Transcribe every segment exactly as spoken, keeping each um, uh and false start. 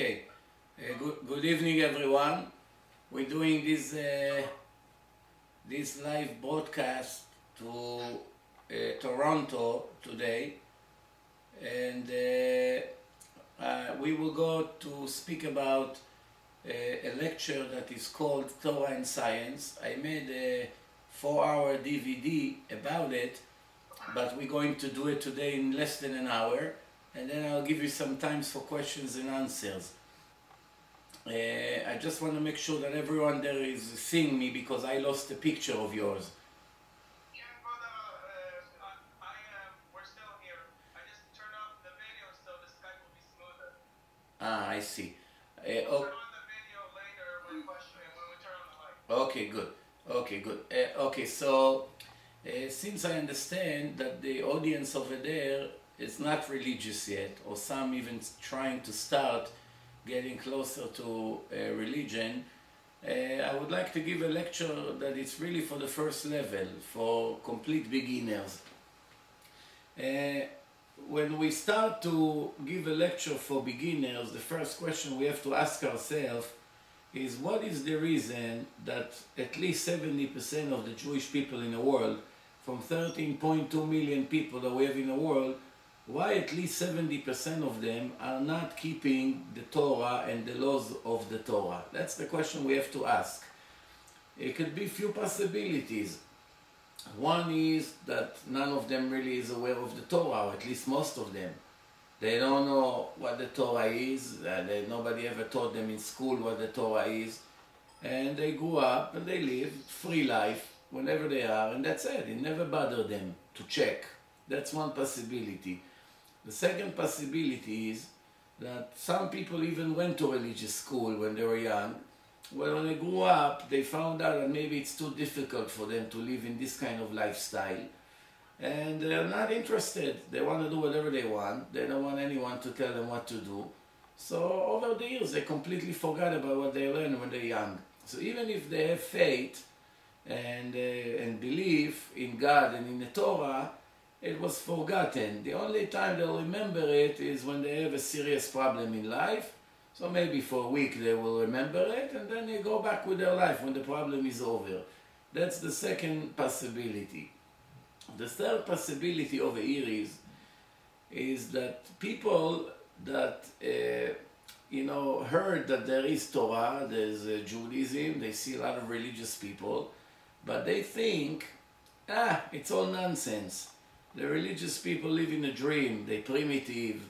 Okay, uh, good, good evening everyone. We're doing this uh, this live broadcast to uh, Toronto today, and uh, uh, we will go to speak about uh, a lecture that is called Torah and Science. I made a four-hour D V D about it, but we're going to do it today in less than an hour. And then I'll give you some time for questions and answers. Uh, I just want to make sure that everyone there is seeing me, because I lost a picture of yours. Yeah, brother, uh, I am, uh, we're still here. I just turned off the video so the Skype will be smoother. Ah, I see. Uh, we'll turn on the video later when questioning, when we turn on the light. Okay, good. Okay, good. Uh, okay, so uh, since I understand that the audience over there it's not religious yet, or some even trying to start getting closer to uh, religion, uh, I would like to give a lecture that is really for the first level, for complete beginners. Uh, when we start to give a lecture for beginners, the first question we have to ask ourselves is, what is the reason that at least seventy percent of the Jewish people in the world, from thirteen point two million people that we have in the world, why at least seventy percent of them are not keeping the Torah and the laws of the Torah? That's the question we have to ask. It could be few possibilities. One is that none of them really is aware of the Torah, or at least most of them. They don't know what the Torah is, uh, they, nobody ever taught them in school what the Torah is, and they grew up and they live free life whenever they are, and that's it. It never bothered them to check. That's one possibility. The second possibility is that some people even went to religious school when they were young. Well, when they grew up, they found out that maybe it's too difficult for them to live in this kind of lifestyle, and they're not interested. They want to do whatever they want. They don't want anyone to tell them what to do. So over the years, they completely forgot about what they learned when they're young. So even if they have faith and, uh, and belief in God and in the Torah, it was forgotten. The only time they'll remember it is when they have a serious problem in life. So maybe for a week they will remember it, and then they go back with their life when the problem is over. That's the second possibility. The third possibility over here is, is that people that, uh, you know, heard that there is Torah, there's uh, Judaism, they see a lot of religious people, but they think, ah, it's all nonsense. The religious people live in a dream, they're primitive,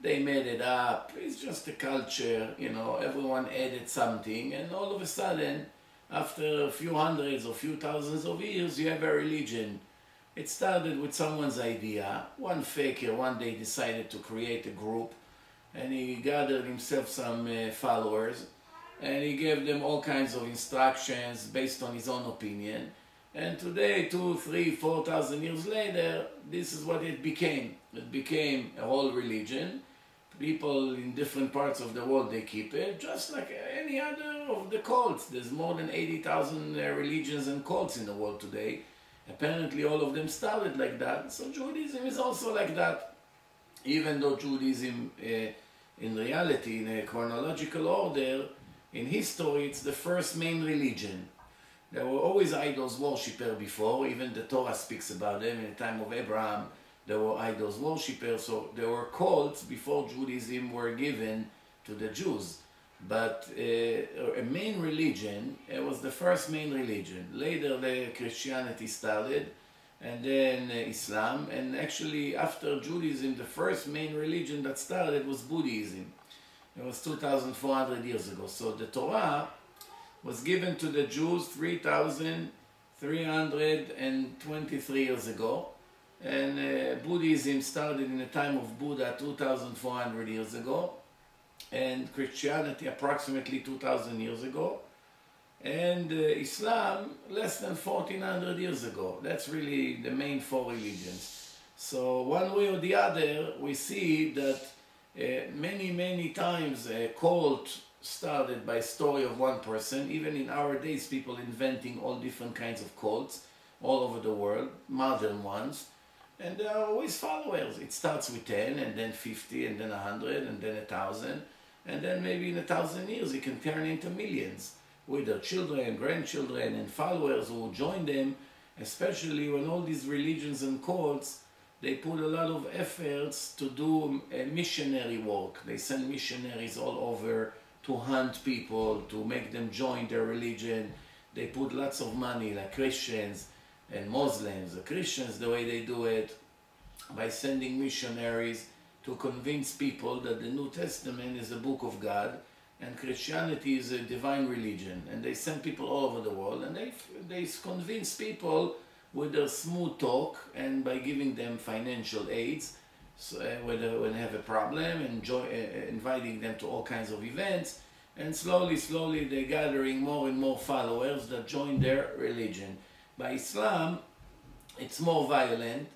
they made it up, it's just a culture, you know, everyone added something, and all of a sudden, after a few hundreds or few thousands of years, you have a religion. It started with someone's idea. One faker one day decided to create a group, and he gathered himself some uh, followers, and he gave them all kinds of instructions based on his own opinion. And today, two, three, four thousand years later, this is what it became. It became a whole religion. People in different parts of the world, they keep it, just like any other of the cults. There's more than eighty thousand uh, religions and cults in the world today. Apparently, all of them started like that. So Judaism is also like that. Even though Judaism, uh, in reality, in a chronological order, in history, it's the first main religion. There were always idols worshippers before, even the Torah speaks about them. In the time of Abraham, there were idols worshippers, so there were cults before Judaism were given to the Jews. But uh, a main religion, it was the first main religion. Later, the Christianity started, and then uh, Islam, and actually after Judaism, the first main religion that started was Buddhism. It was two thousand four hundred years ago, so the Torah was given to the Jews three thousand three hundred twenty-three years ago, and uh, Buddhism started in the time of Buddha two thousand four hundred years ago, and Christianity approximately two thousand years ago, and uh, Islam less than fourteen hundred years ago. That's really the main four religions. So one way or the other, we see that uh, many, many times a cult started by story of one person. Even in our days, people inventing all different kinds of cults all over the world, modern ones, and there are always followers. It starts with ten, and then fifty, and then a hundred, and then a thousand, and then maybe in a thousand years it can turn into millions with their children, grandchildren, and followers who will join them, especially when all these religions and cults, they put a lot of efforts to do a missionary work. They send missionaries all over to hunt people, to make them join their religion. They put lots of money, like Christians and Muslims. The Christians, the way they do it, by sending missionaries to convince people that the New Testament is a book of God and Christianity is a divine religion. And they send people all over the world, and they, they convince people with their smooth talk and by giving them financial aids, so, uh, when, they, when they have a problem, and joy, uh, inviting them to all kinds of events. And slowly, slowly, they're gathering more and more followers that join their religion. By Islam, it's more violent.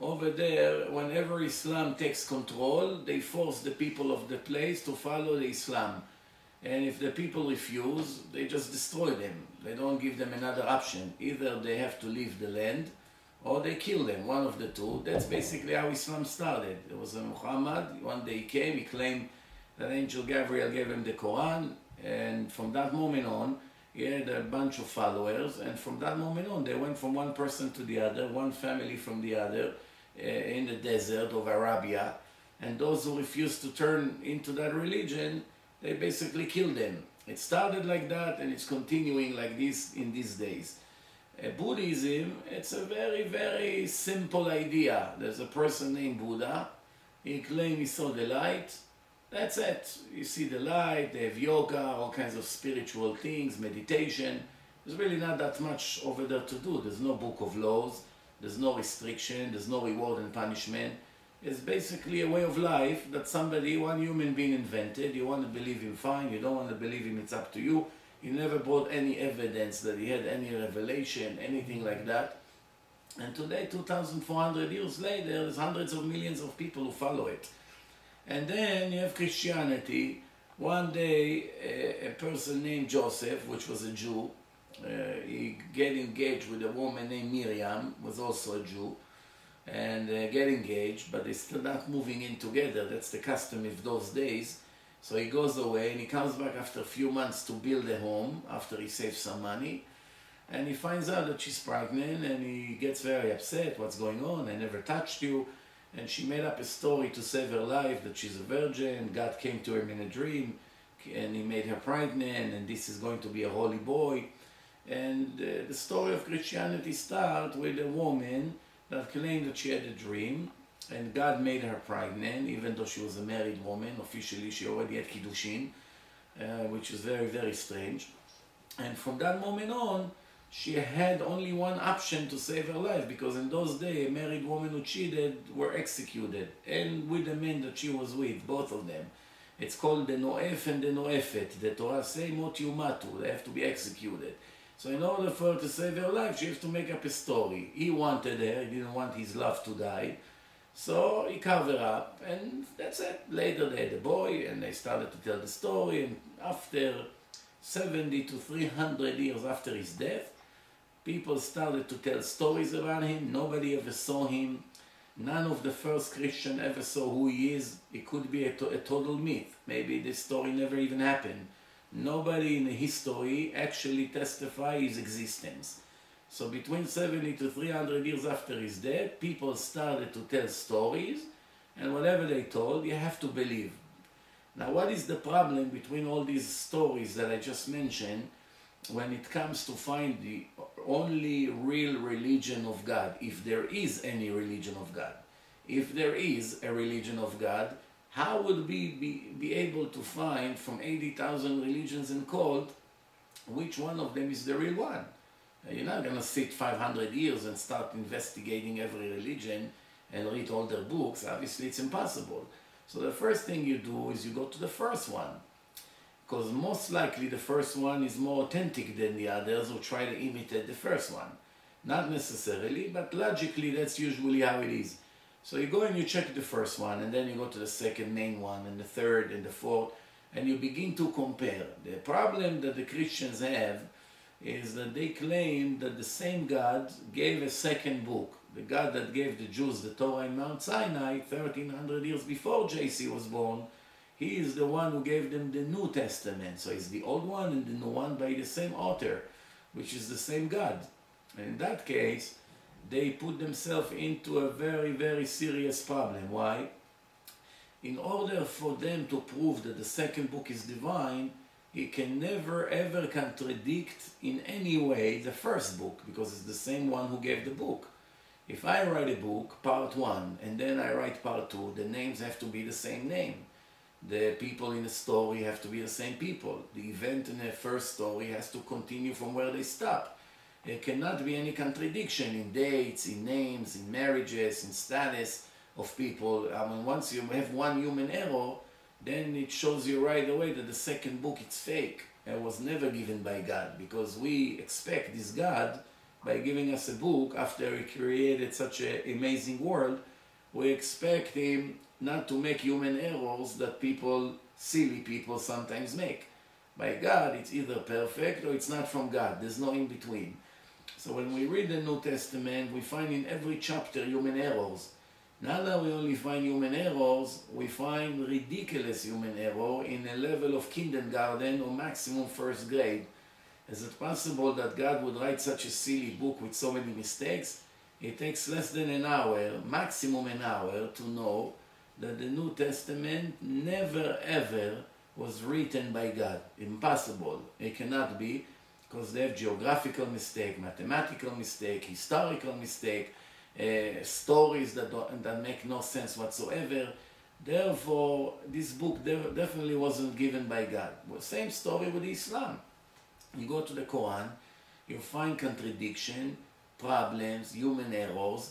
Over there, whenever Islam takes control, they force the people of the place to follow the Islam. And if the people refuse, they just destroy them. They don't give them another option. Either they have to leave the land, or they kill them, one of the two. That's basically how Islam started. There was a Muhammad, one day he came, he claimed that Angel Gabriel gave him the Quran, and from that moment on, he had a bunch of followers, and from that moment on, they went from one person to the other, one family from the other, uh, in the desert of Arabia, and those who refused to turn into that religion, they basically killed them. It started like that, and it's continuing like this in these days. Uh, Buddhism, it's a very, very simple idea. There's a person named Buddha. He claimed he saw the light. That's it. You see the light, they have yoga, all kinds of spiritual things, meditation. There's really not that much over there to do. There's no book of laws. There's no restriction. There's no reward and punishment. It's basically a way of life that somebody, one human being, invented. You want to believe him, fine. You don't want to believe him, it's up to you. He never brought any evidence that he had any revelation, anything like that. And today, two thousand four hundred years later, there's hundreds of millions of people who follow it. And then you have Christianity. One day, a, a person named Joseph, which was a Jew, uh, he get engaged with a woman named Miriam, was also a Jew. And uh, get engaged, but they're still not moving in together. That's the custom of those days. So he goes away, and he comes back after a few months to build a home, after he saves some money, and he finds out that she's pregnant, and he gets very upset. What's going on? I never touched you. And she made up a story to save her life, that she's a virgin. God came to him in a dream, and he made her pregnant, and this is going to be a holy boy. And uh, the story of Christianity starts with a woman that claimed that she had a dream, and God made her pregnant, even though she was a married woman. Officially, she already had Kiddushin, uh, which is very, very strange. And from that moment on, she had only one option to save her life, because in those days, married women who cheated were executed, and with the men that she was with, both of them. It's called the Noef and the Noefet. The Torah say, Mot Yumatu, they have to be executed. So in order for her to save her life, she has to make up a story. He wanted her, he didn't want his love to die. So he covered her up, and that's it. Later they had a boy, and they started to tell the story, and after seventy to three hundred years after his death, people started to tell stories about him. Nobody ever saw him. None of the first Christian ever saw who he is. It could be a, to a total myth. Maybe this story never even happened. Nobody in history actually testifies his existence. So between seventy to three hundred years after his death, people started to tell stories, and whatever they told, you have to believe. Now, what is the problem between all these stories that I just mentioned when it comes to find the only real religion of God, if there is any religion of God? If there is a religion of God, how would we be, be able to find from eighty thousand religions and cults which one of them is the real one? You're not going to sit five hundred years and start investigating every religion and read all their books. Obviously, it's impossible. So the first thing you do is you go to the first one, because most likely the first one is more authentic than the others who try to imitate the first one. Not necessarily, but logically that's usually how it is. So you go and you check the first one, and then you go to the second main one, and the third, and the fourth, and you begin to compare. The problem that the Christians have is that they claim that the same God gave a second book. The God that gave the Jews the Torah in Mount Sinai, thirteen hundred years before J C was born, He is the one who gave them the New Testament. So it's the old one and the new one by the same author, which is the same God. And in that case, they put themselves into a very, very serious problem. Why? In order for them to prove that the second book is divine, it can never ever contradict in any way the first book, because it's the same one who gave the book. If I write a book, part one, and then I write part two, the names have to be the same name. The people in the story have to be the same people. The event in the first story has to continue from where they stop. There cannot be any contradiction in dates, in names, in marriages, in status of people. I mean, once you have one human error, then it shows you right away that the second book is fake. It was never given by God, because we expect this God, by giving us a book after He created such an amazing world, we expect Him not to make human errors that people, silly people, sometimes make. By God, it's either perfect or it's not from God. There's no in between. So when we read the New Testament, we find in every chapter human errors. Not that we only find human errors, we find ridiculous human error in a level of kindergarten or maximum first grade. Is it possible that God would write such a silly book with so many mistakes? It takes less than an hour, maximum an hour, to know that the New Testament never ever was written by God. Impossible. It cannot be, because they have geographical mistake, mathematical mistake, historical mistake, Uh, stories that, don't, that make no sense whatsoever. Therefore, this book definitely wasn't given by God. Well, same story with Islam. You go to the Quran, you find contradiction, problems, human errors,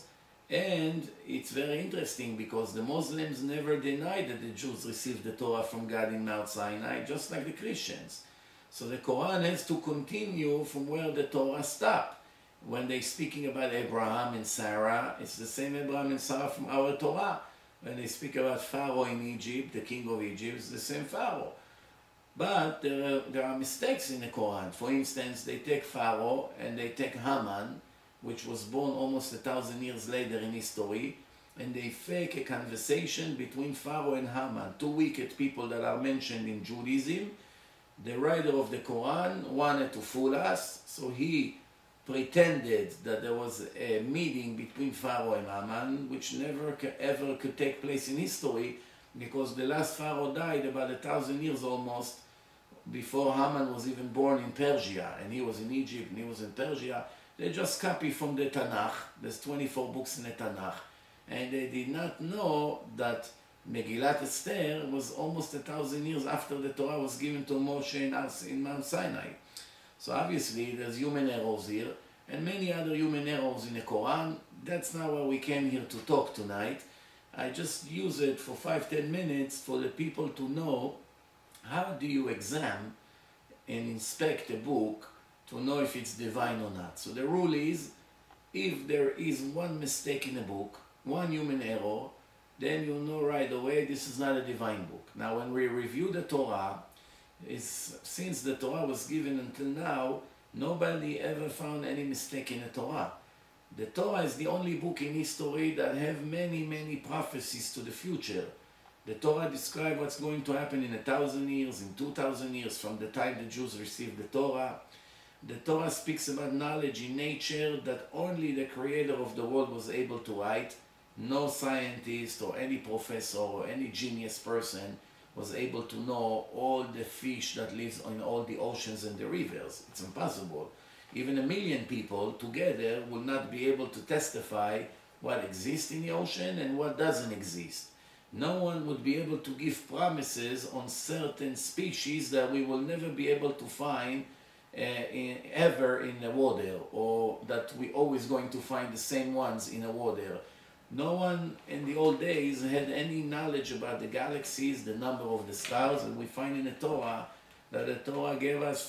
and it's very interesting because the Muslims never denied that the Jews received the Torah from God in Mount Sinai, just like the Christians. So the Quran has to continue from where the Torah stopped. When they're speaking about Abraham and Sarah, it's the same Abraham and Sarah from our Torah. When they speak about Pharaoh in Egypt, the king of Egypt, it's the same Pharaoh. But there are, there are mistakes in the Quran. For instance, they take Pharaoh and they take Haman, which was born almost a thousand years later in history, and they fake a conversation between Pharaoh and Haman, two wicked people that are mentioned in Judaism. The writer of the Quran wanted to fool us, so he pretended that there was a meeting between Pharaoh and Haman, which never ever could take place in history, because the last Pharaoh died about a thousand years almost before Haman was even born in Persia, and he was in Egypt and he was in Persia. They just copy from the Tanakh. There's twenty-four books in the Tanakh, and they did not know that Megillat Esther was almost a thousand years after the Torah was given to Moshe in Mount Sinai. So obviously there's human errors here, and many other human errors in the Quran. That's not why we came here to talk tonight. I just use it for five to ten minutes for the people to know how do you examine and inspect a book to know if it's divine or not. So the rule is, if there is one mistake in a book, one human error, then you know right away this is not a divine book. Now when we review the Torah, Is, since the Torah was given until now, nobody ever found any mistake in the Torah. The Torah is the only book in history that have many, many prophecies to the future. The Torah describes what's going to happen in a thousand years, in two thousand years, from the time the Jews received the Torah. The Torah speaks about knowledge in nature that only the creator of the world was able to write. No scientist or any professor or any genius person was able to know all the fish that lives in all the oceans and the rivers. It's impossible. Even a million people together will not be able to testify what exists in the ocean and what doesn't exist. No one would be able to give promises on certain species that we will never be able to find uh, in, ever in the water, or that we're always going to find the same ones in the water. No one in the old days had any knowledge about the galaxies, the number of the stars, and we find in the Torah that the Torah gave us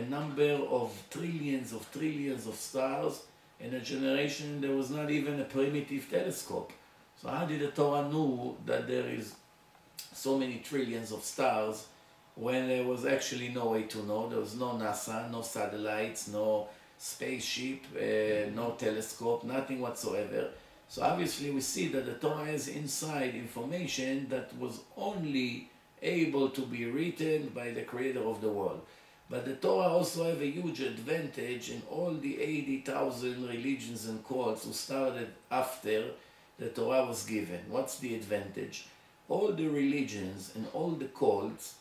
a number of trillions of trillions of stars in a generation there was not even a primitive telescope. So how did the Torah know that there is so many trillions of stars when there was actually no way to know? There was no NASA, no satellites, no spaceship, uh, no telescope, nothing whatsoever. So obviously we see that the Torah has inside information that was only able to be written by the creator of the world. But the Torah also have a huge advantage in all the eighty thousand religions and cults who started after the Torah was given. What's the advantage? All the religions and all the cults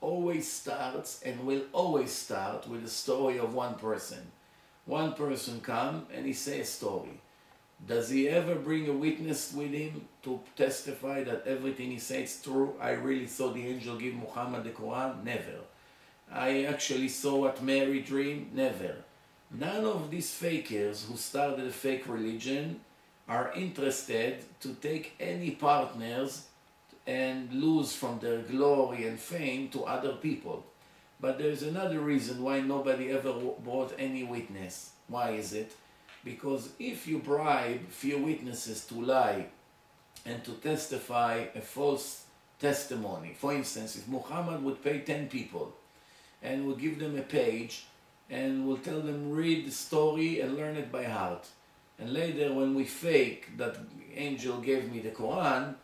always starts and will always start with the story of one person. One person comes and he says a story. Does he ever bring a witness with him to testify that everything he says is true? I really saw the angel give Muhammad the Quran? Never. I actually saw what Mary dreamed? Never. None of these fakers who started a fake religion are interested to take any partners and lose from their glory and fame to other people. But there's another reason why nobody ever brought any witness. Why is it? Because if you bribe few witnesses to lie and to testify a false testimony, for instance, if Muhammad would pay ten people and would give them a page and will tell them, read the story and learn it by heart. And later when we fake that angel gave me the Quran,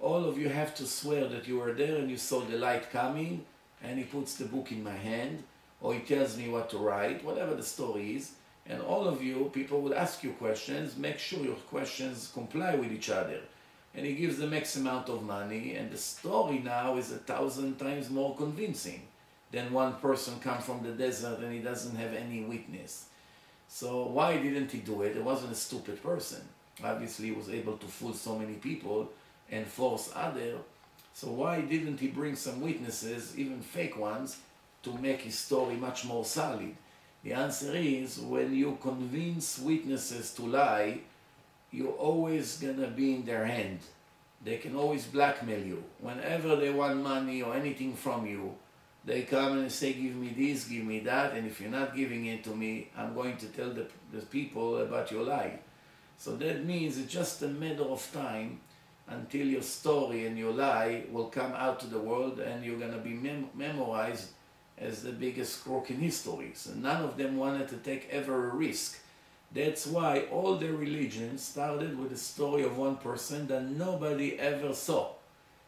all of you have to swear that you were there and you saw the light coming and he puts the book in my hand or he tells me what to write, whatever the story is, and all of you, people will ask you questions, make sure your questions comply with each other. And he gives them X amount of money and the story now is a thousand times more convincing than one person come from the desert and he doesn't have any witness. So why didn't he do it? It wasn't a stupid person. Obviously he was able to fool so many people and force others. So why didn't he bring some witnesses, even fake ones, to make his story much more solid? The answer is, when you convince witnesses to lie, you're always gonna be in their hand. They can always blackmail you. Whenever they want money or anything from you, they come and say, give me this, give me that, and if you're not giving it to me, I'm going to tell the, the people about your lie. So that means it's just a matter of time until your story and your lie will come out to the world and you're going to be mem memorized as the biggest crook in history. So none of them wanted to take ever a risk. That's why all the religions started with the story of one person that nobody ever saw.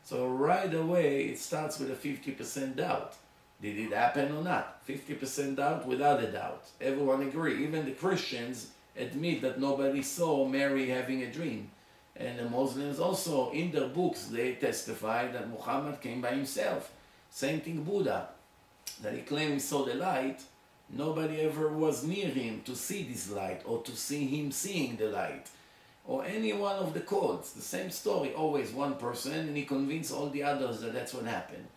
So right away it starts with a fifty percent doubt. Did it happen or not? fifty percent doubt without a doubt. Everyone agree. Even the Christians admit that nobody saw Mary having a dream. And the Muslims also, in their books, they testify that Muhammad came by himself. Same thing Buddha, that he claimed he saw the light. Nobody ever was near him to see this light or to see him seeing the light. Or any one of the cults, the same story, always one person, and he convinced all the others that that's what happened.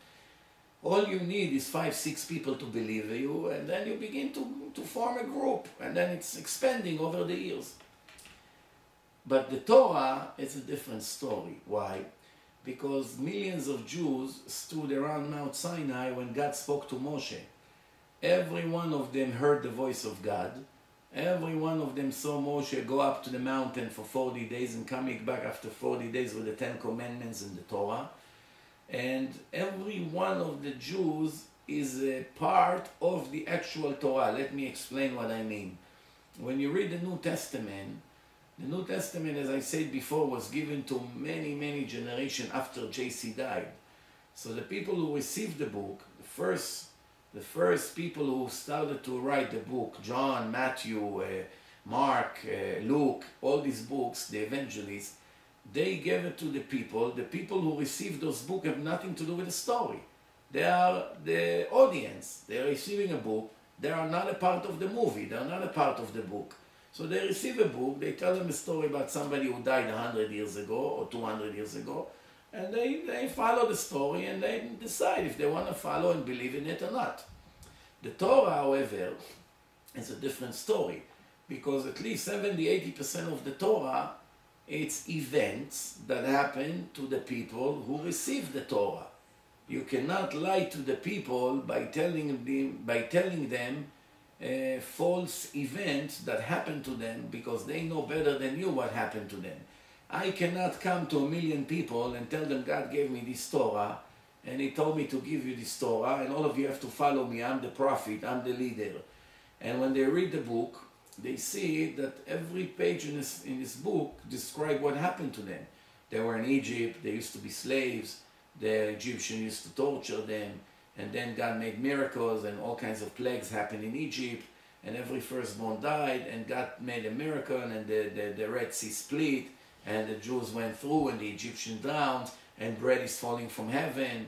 All you need is five, six people to believe you, and then you begin to, to form a group, and then it's expanding over the years. But the Torah is a different story. Why? Because millions of Jews stood around Mount Sinai when God spoke to Moshe. Every one of them heard the voice of God. Every one of them saw Moshe go up to the mountain for forty days and coming back after forty days with the Ten Commandments and the Torah. And every one of the Jews is a part of the actual Torah. Let me explain what I mean. When you read the New Testament, the New Testament, as I said before, was given to many, many generations after J C died. So the people who received the book, the first, the first people who started to write the book, John, Matthew, uh, Mark, uh, Luke, all these books, the evangelists, they gave it to the people. The people who received those books have nothing to do with the story. They are the audience. They are receiving a book. They are not a part of the movie. They are not a part of the book. So they receive a book, they tell them a story about somebody who died one hundred years ago or two hundred years ago, and they, they follow the story and they decide if they want to follow and believe in it or not. The Torah, however, is a different story, because at least seventy to eighty percent of the Torah, it's events that happen to the people who receive the Torah. You cannot lie to the people by telling them, by telling them Uh, false events that happened to them, because they know better than you what happened to them. I cannot come to a million people and tell them God gave me this Torah and he told me to give you this Torah and all of you have to follow me, I'm the prophet, I'm the leader. And when they read the book, they see that every page in this, in this book describes what happened to them. They were in Egypt, they used to be slaves, the Egyptians used to torture them, and then God made miracles and all kinds of plagues happened in Egypt, and every firstborn died, and God made a miracle, and the, the, the Red Sea split, and the Jews went through, and the Egyptians drowned, and bread is falling from heaven,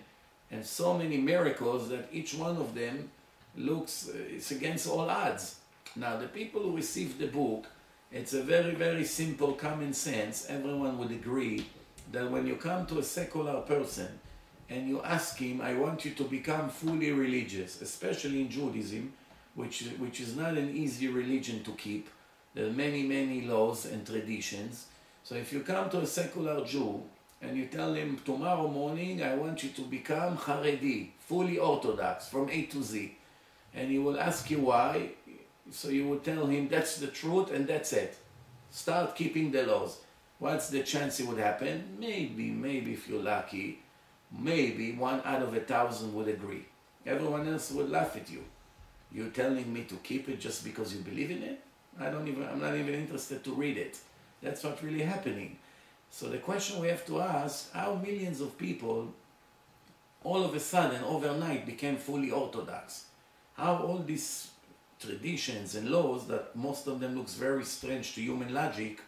and so many miracles that each one of them looks, it's against all odds. Now, the people who received the book, it's a very, very simple common sense. Everyone would agree that when you come to a secular person and you ask him, I want you to become fully religious, especially in Judaism, which, which is not an easy religion to keep. There are many, many laws and traditions. So if you come to a secular Jew and you tell him, tomorrow morning I want you to become Haredi, fully Orthodox, from A to Z, and he will ask you why, so you will tell him, that's the truth and that's it. Start keeping the laws. What's the chance it would happen? Maybe, maybe if you're lucky, maybe one out of a thousand would agree. Everyone else would laugh at you. You're telling me to keep it just because you believe in it? I don't even, I'm not even interested to read it. That's what's really happening. So the question we have to ask, how millions of people all of a sudden, overnight, became fully Orthodox? How all these traditions and laws that most of them looks very strange to human logic,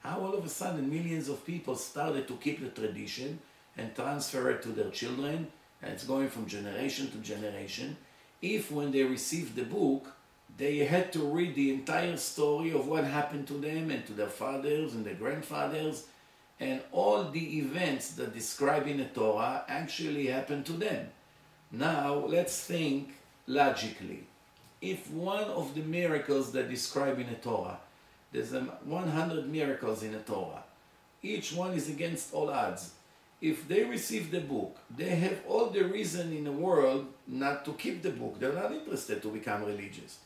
how all of a sudden millions of people started to keep the tradition and transfer it to their children, and it's going from generation to generation, if when they received the book, they had to read the entire story of what happened to them and to their fathers and their grandfathers, and all the events that describe in the Torah actually happened to them. Now, let's think logically. If one of the miracles that describe in the Torah, there's one hundred miracles in the Torah, each one is against all odds. If they receive the book, they have all the reason in the world not to keep the book. They're not interested to become religious.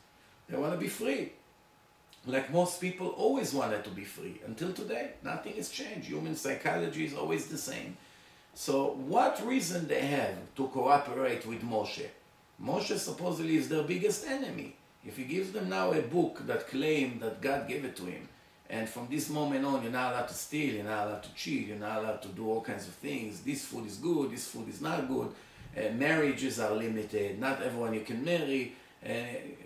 They want to be free. Like most people always wanted to be free. Until today, nothing has changed. Human psychology is always the same. So what reason they have to cooperate with Moshe? Moshe supposedly is their biggest enemy. If he gives them now a book that claims that God gave it to him, and from this moment on, you're not allowed to steal, you're not allowed to cheat, you're not allowed to do all kinds of things. This food is good, this food is not good. Uh, marriages are limited, not everyone you can marry. Uh,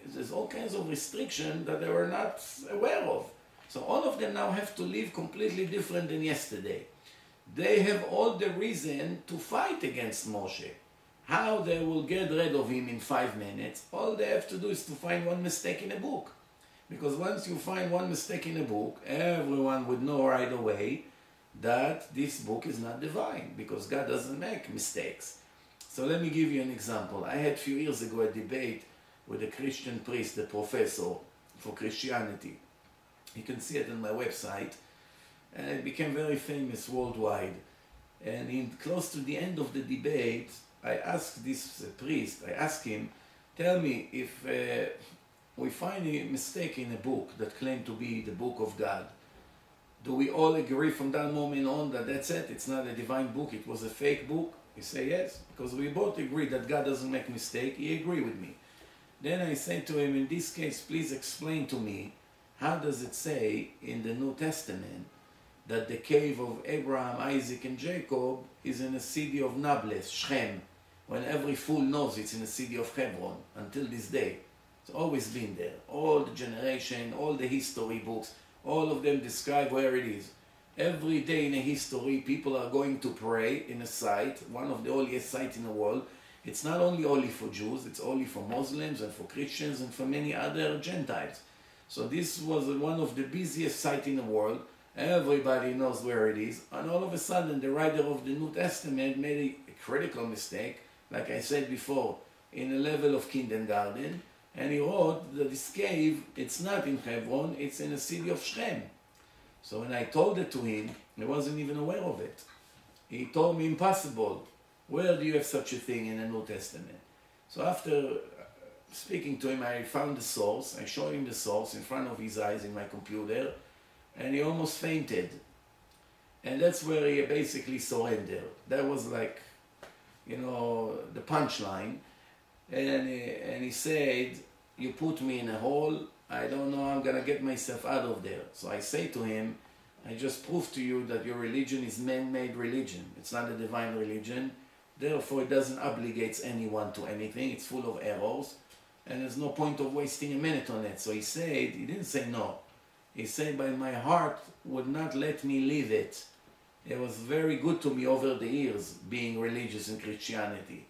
there's all kinds of restrictions that they were not aware of. So all of them now have to live completely different than yesterday. They have all the reason to fight against Moshe. How they will get rid of him in five minutes, all they have to do is to find one mistake in a book. Because once you find one mistake in a book, everyone would know right away that this book is not divine, because God doesn't make mistakes. So let me give you an example. I had a few years ago a debate with a Christian priest, a professor for Christianity. You can see it on my website. And it became very famous worldwide. And in, close to the end of the debate, I asked this priest, I asked him, tell me if... Uh, we find a mistake in a book that claimed to be the book of God. Do we all agree from that moment on that that's it? It's not a divine book, it was a fake book? He said yes, because we both agree that God doesn't make mistakes. He agreed with me. Then I said to him, in this case, please explain to me, how does it say in the New Testament that the cave of Abraham, Isaac, and Jacob is in the city of Nablus, Shechem, when every fool knows it's in the city of Hebron, until this day? Always been there. All the generation, all the history books, all of them describe where it is. Every day in a history, people are going to pray in a site, one of the holiest sites in the world. It's not only only for Jews, it's only for Muslims and for Christians and for many other Gentiles. So this was one of the busiest sites in the world. Everybody knows where it is. And all of a sudden, the writer of the New Testament made a critical mistake, like I said before, in a level of kindergarten. And he wrote that this cave, it's not in Hebron, it's in the city of Shechem. So when I told it to him, he wasn't even aware of it. He told me, impossible. Where do you have such a thing in the New Testament? So after speaking to him, I found the source. I showed him the source in front of his eyes in my computer, and he almost fainted. And that's where he basically surrendered. That was like, you know, the punchline. And he, and he said, you put me in a hole, I don't know, I'm going to get myself out of there. So I say to him, I just proved to you that your religion is man-made religion. It's not a divine religion. Therefore, it doesn't obligate anyone to anything. It's full of errors, and there's no point of wasting a minute on it. So he said, he didn't say no. He said, but my heart would not let me leave it. It was very good to me over the years, being religious in Christianity.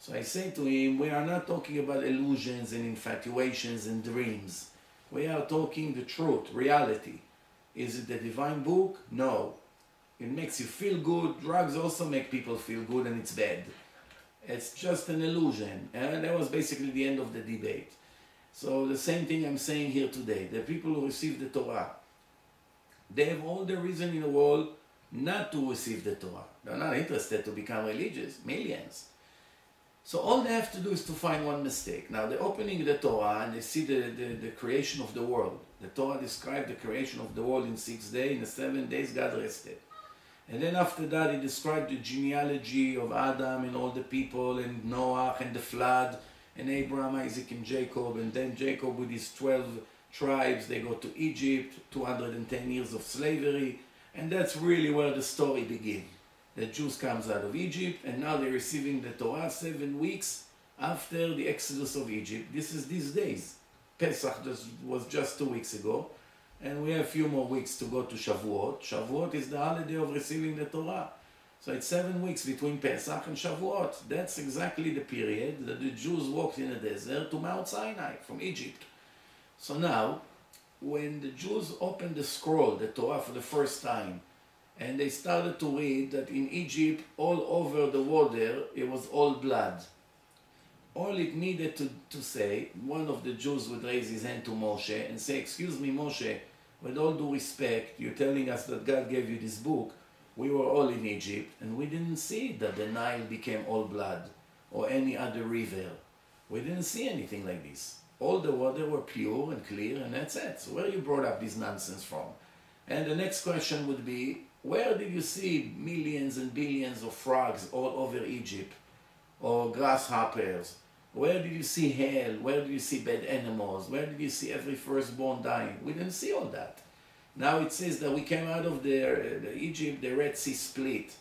So I said to him, we are not talking about illusions and infatuations and dreams. We are talking the truth, reality. Is it the divine book? No. It makes you feel good. Drugs also make people feel good, and it's bad. It's just an illusion. And that was basically the end of the debate. So the same thing I'm saying here today. The people who receive the Torah, they have all the reason in the world not to receive the Torah. They're not interested to become religious. Millions. So all they have to do is to find one mistake. Now they're opening the Torah and they see the, the, the creation of the world. The Torah described the creation of the world in six days. In the seven days God rested. And then after that, he described the genealogy of Adam and all the people, and Noah, and the flood, and Abraham, Isaac, and Jacob. And then Jacob with his twelve tribes, they go to Egypt, two hundred ten years of slavery. And that's really where the story begins. The Jews comes out of Egypt, and now they're receiving the Torah seven weeks after the exodus of Egypt. This is these days. Pesach just, was just two weeks ago. And we have a few more weeks to go to Shavuot. Shavuot is the holiday of receiving the Torah. So it's seven weeks between Pesach and Shavuot. That's exactly the period that the Jews walked in the desert to Mount Sinai from Egypt. So now, when the Jews opened the scroll, the Torah, for the first time, and they started to read that in Egypt, all over the water, it was all blood. All it needed to, to say, one of the Jews would raise his hand to Moshe and say, excuse me, Moshe, with all due respect, you're telling us that God gave you this book. We were all in Egypt, and we didn't see that the Nile became all blood or any other river. We didn't see anything like this. All the water were pure and clear, and that's it. So where you brought up this nonsense from? And the next question would be, where did you see millions and billions of frogs all over Egypt, or grasshoppers? Where did you see hell? Where did you see bad animals? Where did you see every firstborn dying? We didn't see all that. Now it says that we came out of the, uh, the Egypt, the Red Sea split.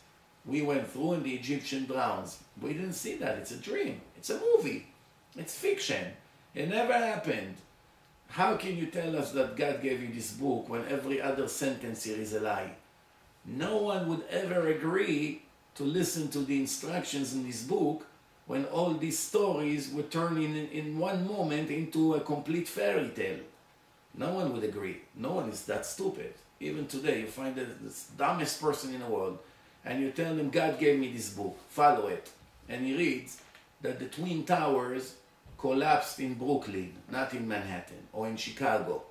We went through and the Egyptian drowns. We didn't see that. It's a dream. It's a movie. It's fiction. It never happened. How can you tell us that God gave you this book when every other sentence here is a lie? No one would ever agree to listen to the instructions in this book when all these stories would turn in, in one moment into a complete fairy tale. No one would agree. No one is that stupid. Even today, you find the, the dumbest person in the world, and you tell them, God gave me this book, follow it. And he reads that the Twin Towers collapsed in Brooklyn, not in Manhattan, or in Chicago.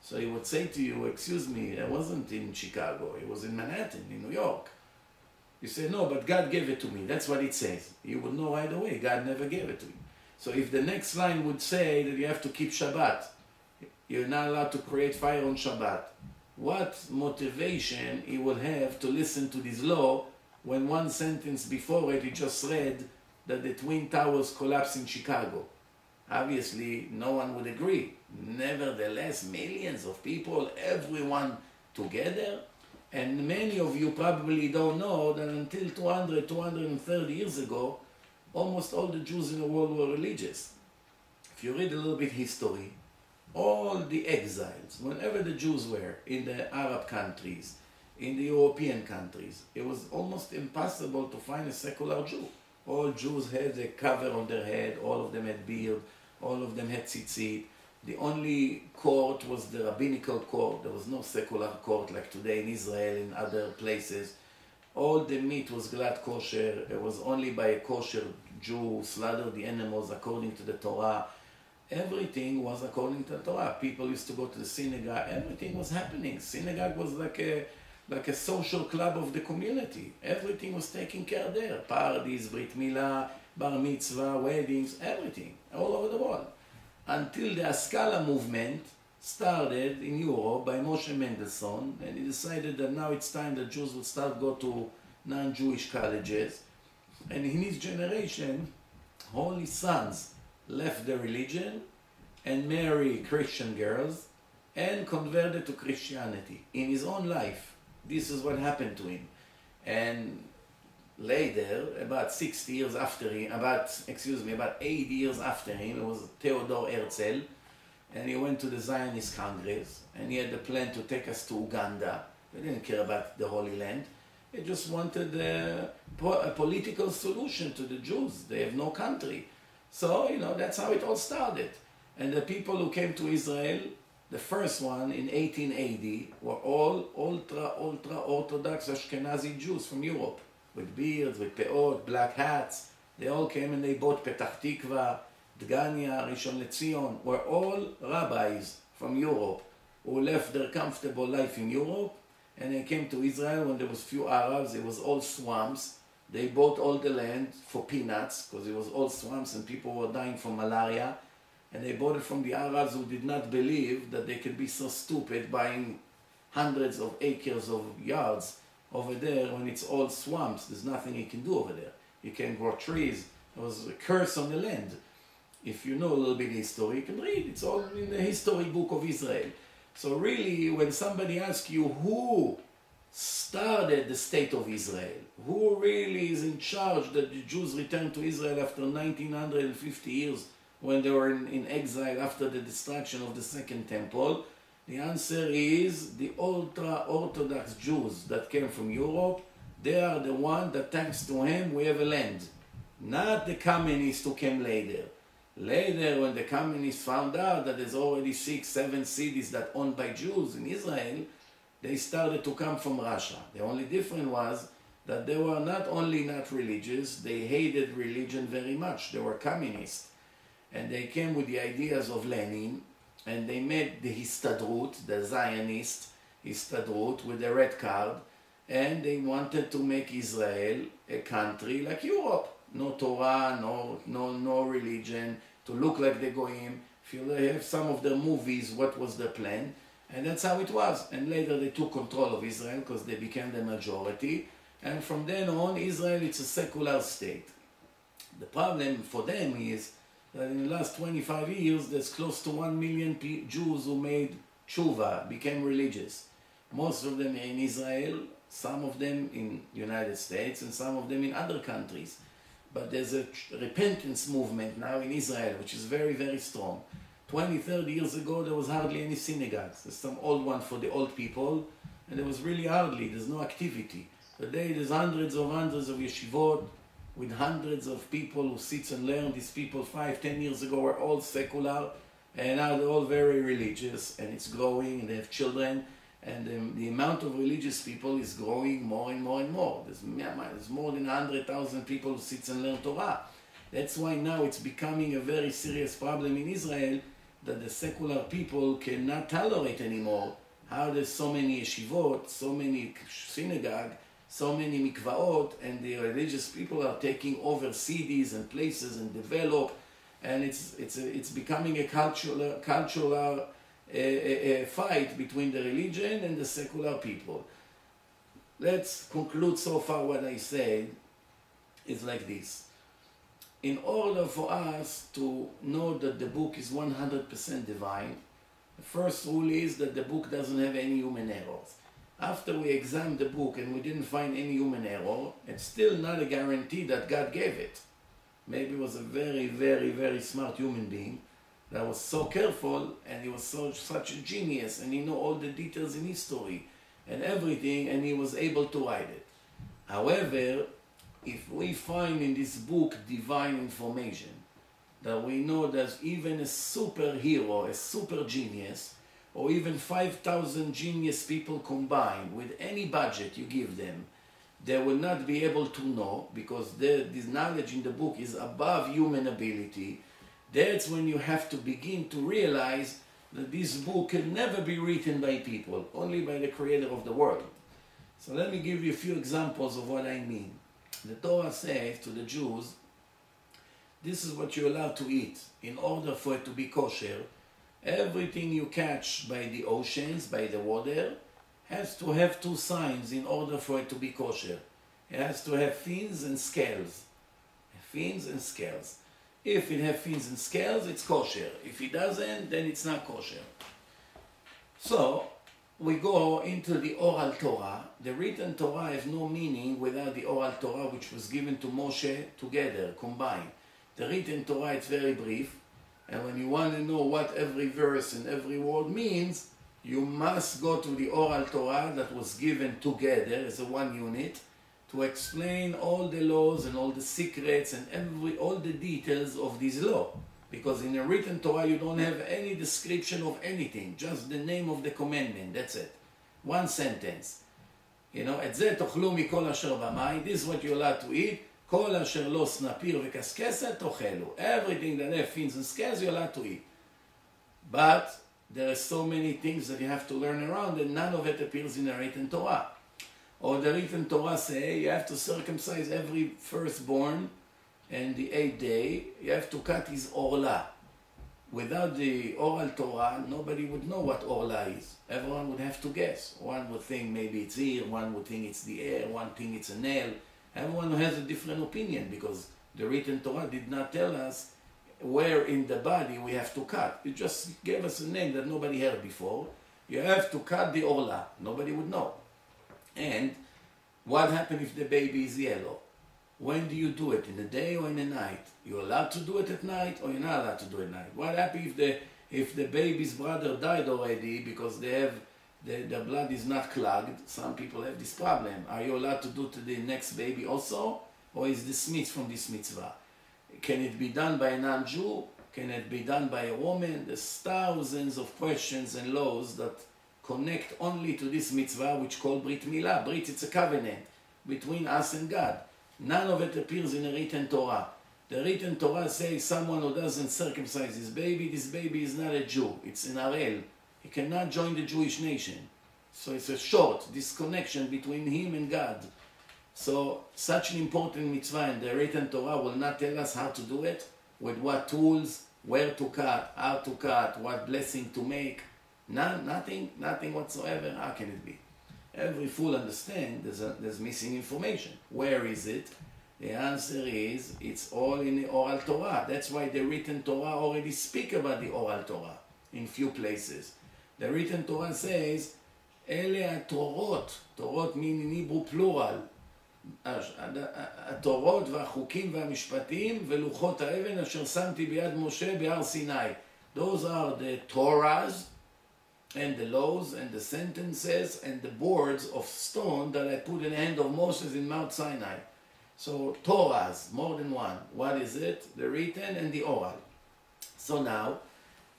So he would say to you, excuse me, I wasn't in Chicago, it was in Manhattan, in New York. You say, no, but God gave it to me. That's what it says. You would know right away, God never gave it to you. So if the next line would say that you have to keep Shabbat, you're not allowed to create fire on Shabbat, what motivation he would have to listen to this law when one sentence before it, he just read that the Twin Towers collapsed in Chicago? Obviously, no one would agree. Nevertheless, millions of people, everyone together. And many of you probably don't know that until two hundred, two hundred thirty years ago, almost all the Jews in the world were religious. If you read a little bit history, all the exiles, whenever the Jews were in the Arab countries, in the European countries, it was almost impossible to find a secular Jew. All Jews had a cover on their head, all of them had beard, all of them had tzitzit. The only court was the rabbinical court. There was no secular court like today in Israel and other places. All the meat was glad kosher. It was only by a kosher Jew who slaughtered the animals according to the Torah. Everything was according to the Torah. People used to go to the synagogue. Everything was happening. Synagogue was like a, like a social club of the community. Everything was taken care of there. Parties, Brit Milah, Bar Mitzvah, weddings, everything. All over the world. Until the Haskalah movement started in Europe by Moshe Mendelssohn, and he decided that now it's time that Jews would start go to non-Jewish colleges. And in his generation, holy sons left the religion and married Christian girls and converted to Christianity. In his own life, this is what happened to him. And later, about sixty years after him, about, excuse me, about eight years after him, it was Theodor Herzl, and he went to the Zionist Congress, and he had a plan to take us to Uganda. They didn't care about the Holy Land. They just wanted a, a political solution to the Jews. They have no country. So, you know, that's how it all started. And the people who came to Israel, the first one in eighteen eighty, were all ultra, ultra Orthodox Ashkenazi Jews from Europe, with beards, with peot, black hats. They all came and they bought Petah Tikva, Dgania, Rishon LeZion, were all rabbis from Europe who left their comfortable life in Europe, and they came to Israel when there was few Arabs, it was all swamps. They bought all the land for peanuts, because it was all swamps and people were dying from malaria, and they bought it from the Arabs who did not believe that they could be so stupid buying hundreds of acres of yards over there when it's all swamps. There's nothing you can do over there. You can't grow trees. There was a curse on the land. If you know a little bit of history, you can read. It's all in the history book of Israel. So really, when somebody asks you who started the state of Israel, who really is in charge that the Jews returned to Israel after nineteen hundred fifty years when they were in, in exile after the destruction of the Second Temple, the answer is the ultra-Orthodox Jews that came from Europe. They are the one that, thanks to him, we have a land. Not the communists who came later. Later, when the communists found out that there's already six, seven cities that are owned by Jews in Israel, they started to come from Russia. The only difference was that they were not only not religious, they hated religion very much. They were communists. And they came with the ideas of Lenin, and they made the Histadrut, the Zionist Histadrut, with the red card, and they wanted to make Israel a country like Europe. No Torah, no, no, no religion, to look like the Goyim. If you have some of their movies, what was the plan? And that's how it was. And later they took control of Israel because they became the majority. And from then on, Israel is a secular state. The problem for them is that in the last twenty-five years, there's close to one million Jews who made tshuva, became religious. Most of them in Israel, some of them in the United States, and some of them in other countries. But there's a repentance movement now in Israel, which is very, very strong. twenty, thirty years ago, there was hardly any synagogues. There's some old one for the old people, and there was really hardly, there's no activity. Today, there's hundreds of hundreds of yeshivot, with hundreds of people who sit and learn. These people, five, ten years ago, were all secular, and now they're all very religious, and it's growing, and they have children, and um, the amount of religious people is growing more and more and more. There's, there's more than one hundred thousand people who sit and learn Torah. That's why now it's becoming a very serious problem in Israel that the secular people cannot tolerate anymore. How there's so many yeshivot, so many synagogue, so many mikvaot, and the religious people are taking over cities and places and develop, and it's, it's, a, it's becoming a cultural, cultural A, a, a fight between the religion and the secular people. Let's conclude so far what I said is like this. In order for us to know that the book is one hundred percent divine, the first rule is that the book doesn't have any human errors. After we examined the book and we didn't find any human error, it's still not a guarantee that God gave it. Maybe it was a very, very, very smart human being that was so careful, and he was so, such a genius, and he knew all the details in history and everything, and he was able to write it. However, if we find in this book divine information, that we know that even a superhero, a super genius, or even five thousand genius people combined with any budget you give them, they will not be able to know, because the, this knowledge in the book is above human ability. That's when you have to begin to realize that this book can never be written by people, only by the creator of the world. So let me give you a few examples of what I mean. The Torah says to the Jews, this is what you're allowed to eat in order for it to be kosher. Everything you catch by the oceans, by the water, has to have two signs in order for it to be kosher. It has to have fins and scales. Fins and scales. If it has fins and scales, it's kosher. If it doesn't, then it's not kosher. So, we go into the oral Torah. The written Torah has no meaning without the oral Torah, which was given to Moshe together, combined. The written Torah is very brief, and when you want to know what every verse and every word means, you must go to the oral Torah that was given together as a one unit to explain all the laws and all the secrets and every, all the details of this law. Because in a written Torah you don't have any description of anything, just the name of the commandment, that's it. One sentence. You know, et ze tochlu mikol asher bamai, this is what you're allowed to eat, kol asher lo snapir v'kaskeset tochelu. Everything that have fins and scales you're allowed to eat. But there are so many things that you have to learn around, and none of it appears in a written Torah. Or the written Torah say you have to circumcise every firstborn, and the eighth day, you have to cut his Orla. Without the oral Torah, nobody would know what Orla is. Everyone would have to guess. One would think maybe it's ear, one would think it's the air, one think it's a nail. Everyone has a different opinion because the written Torah did not tell us where in the body we have to cut. It just gave us a name that nobody heard before. You have to cut the Orla. Nobody would know. And what happens if the baby is yellow? When do you do it? In the day or in the night? You're allowed to do it at night or you're not allowed to do it at night? What happens if the, if the baby's brother died already because they have, the, the blood is not clogged? Some people have this problem. Are you allowed to do to the next baby also? Or is this mitzvah from this mitzvah? Can it be done by a non-Jew? Can it be done by a woman? There's thousands of questions and laws that connect only to this mitzvah, which called Brit Milah. Brit, it's a covenant between us and God. None of it appears in the written Torah. The written Torah says someone who doesn't circumcise his baby, this baby is not a Jew. It's an Arel. He cannot join the Jewish nation. So it's a short disconnection between him and God. So such an important mitzvah, and the written Torah will not tell us how to do it, with what tools, where to cut, how to cut, what blessing to make. None, nothing, nothing whatsoever. How can it be? Every fool understands there's, a, there's missing information. Where is it? The answer is, it's all in the oral Torah. That's why the written Torah already speak about the oral Torah in few places. The written Torah says, Ele ha-torot. Torot means in Hebrew plural. Ha-torot va-chukim va-mishpatim ve-luchot ha-even asher samti biyad Moshe b'Har Sinai. Those are the Torahs, and the laws, and the sentences, and the boards of stone that I put in the hand of Moses in Mount Sinai. So, Torahs, more than one. What is it? The written and the oral. So now,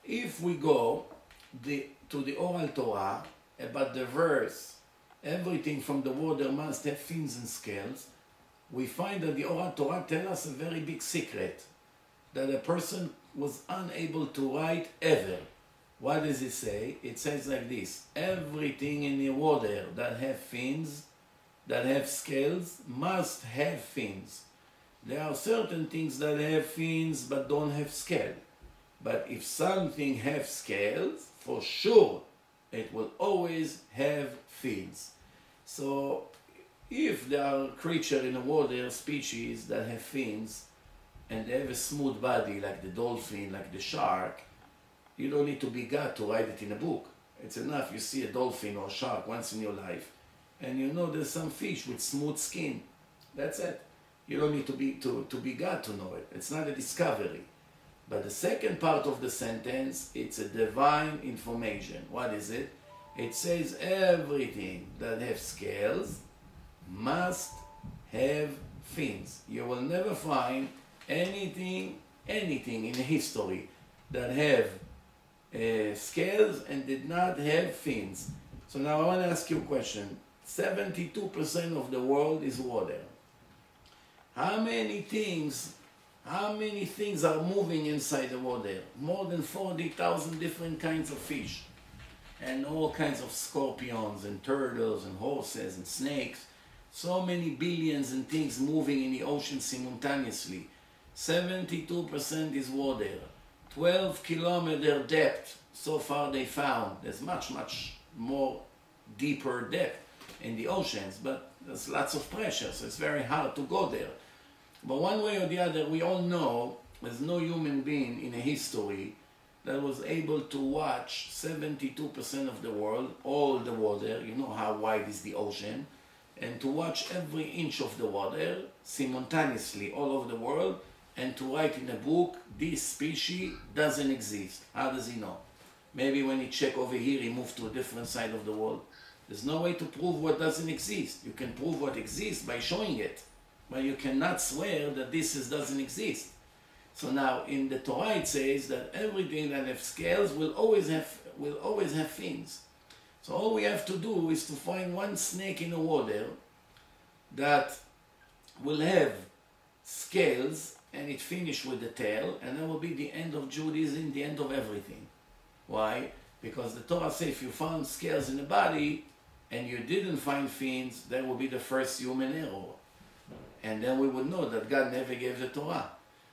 if we go the, to the oral Torah, about the verse, everything from the word there must have fins and scales, we find that the oral Torah tells us a very big secret, that a person was unable to write ever. What does it say? It says like this, everything in the water that have fins, that have scales, must have fins. There are certain things that have fins but don't have scale. But if something has scales, for sure it will always have fins. So if there are creatures in the water, species that have fins, and they have a smooth body like the dolphin, like the shark, you don't need to be God to write it in a book. It's enough you see a dolphin or a shark once in your life, and you know there's some fish with smooth skin. That's it. You don't need to be, to, to be God to know it. It's not a discovery. But the second part of the sentence, it's a divine information. What is it? It says everything that have scales must have fins. You will never find anything, anything in history that have Uh, scales and did not have fins. So now I want to ask you a question. seventy-two percent of the world is water. How many things, how many things are moving inside the water? More than forty thousand different kinds of fish, and all kinds of scorpions and turtles and horses and snakes. So many billions and things moving in the ocean simultaneously. seventy-two percent is water. twelve kilometer depth, so far they found. There's much, much more deeper depth in the oceans, but there's lots of pressure, so it's very hard to go there. But one way or the other, we all know there's no human being in a history that was able to watch seventy-two percent of the world, all the water, you know how wide is the ocean, and to watch every inch of the water simultaneously all over the world, and to write in a book, this species doesn't exist. How does he know? Maybe when he check over here, he moved to a different side of the world. There's no way to prove what doesn't exist. You can prove what exists by showing it, but you cannot swear that this is, doesn't exist. So now in the Torah it says that everything that has scales will always have, will always have fins. So all we have to do is to find one snake in the water that will have scales and it finish with the tail, and that will be the end of Judaism, the end of everything. Why? Because the Torah says if you found scales in the body and you didn't find fins, that will be the first human error. And then we would know that God never gave the Torah.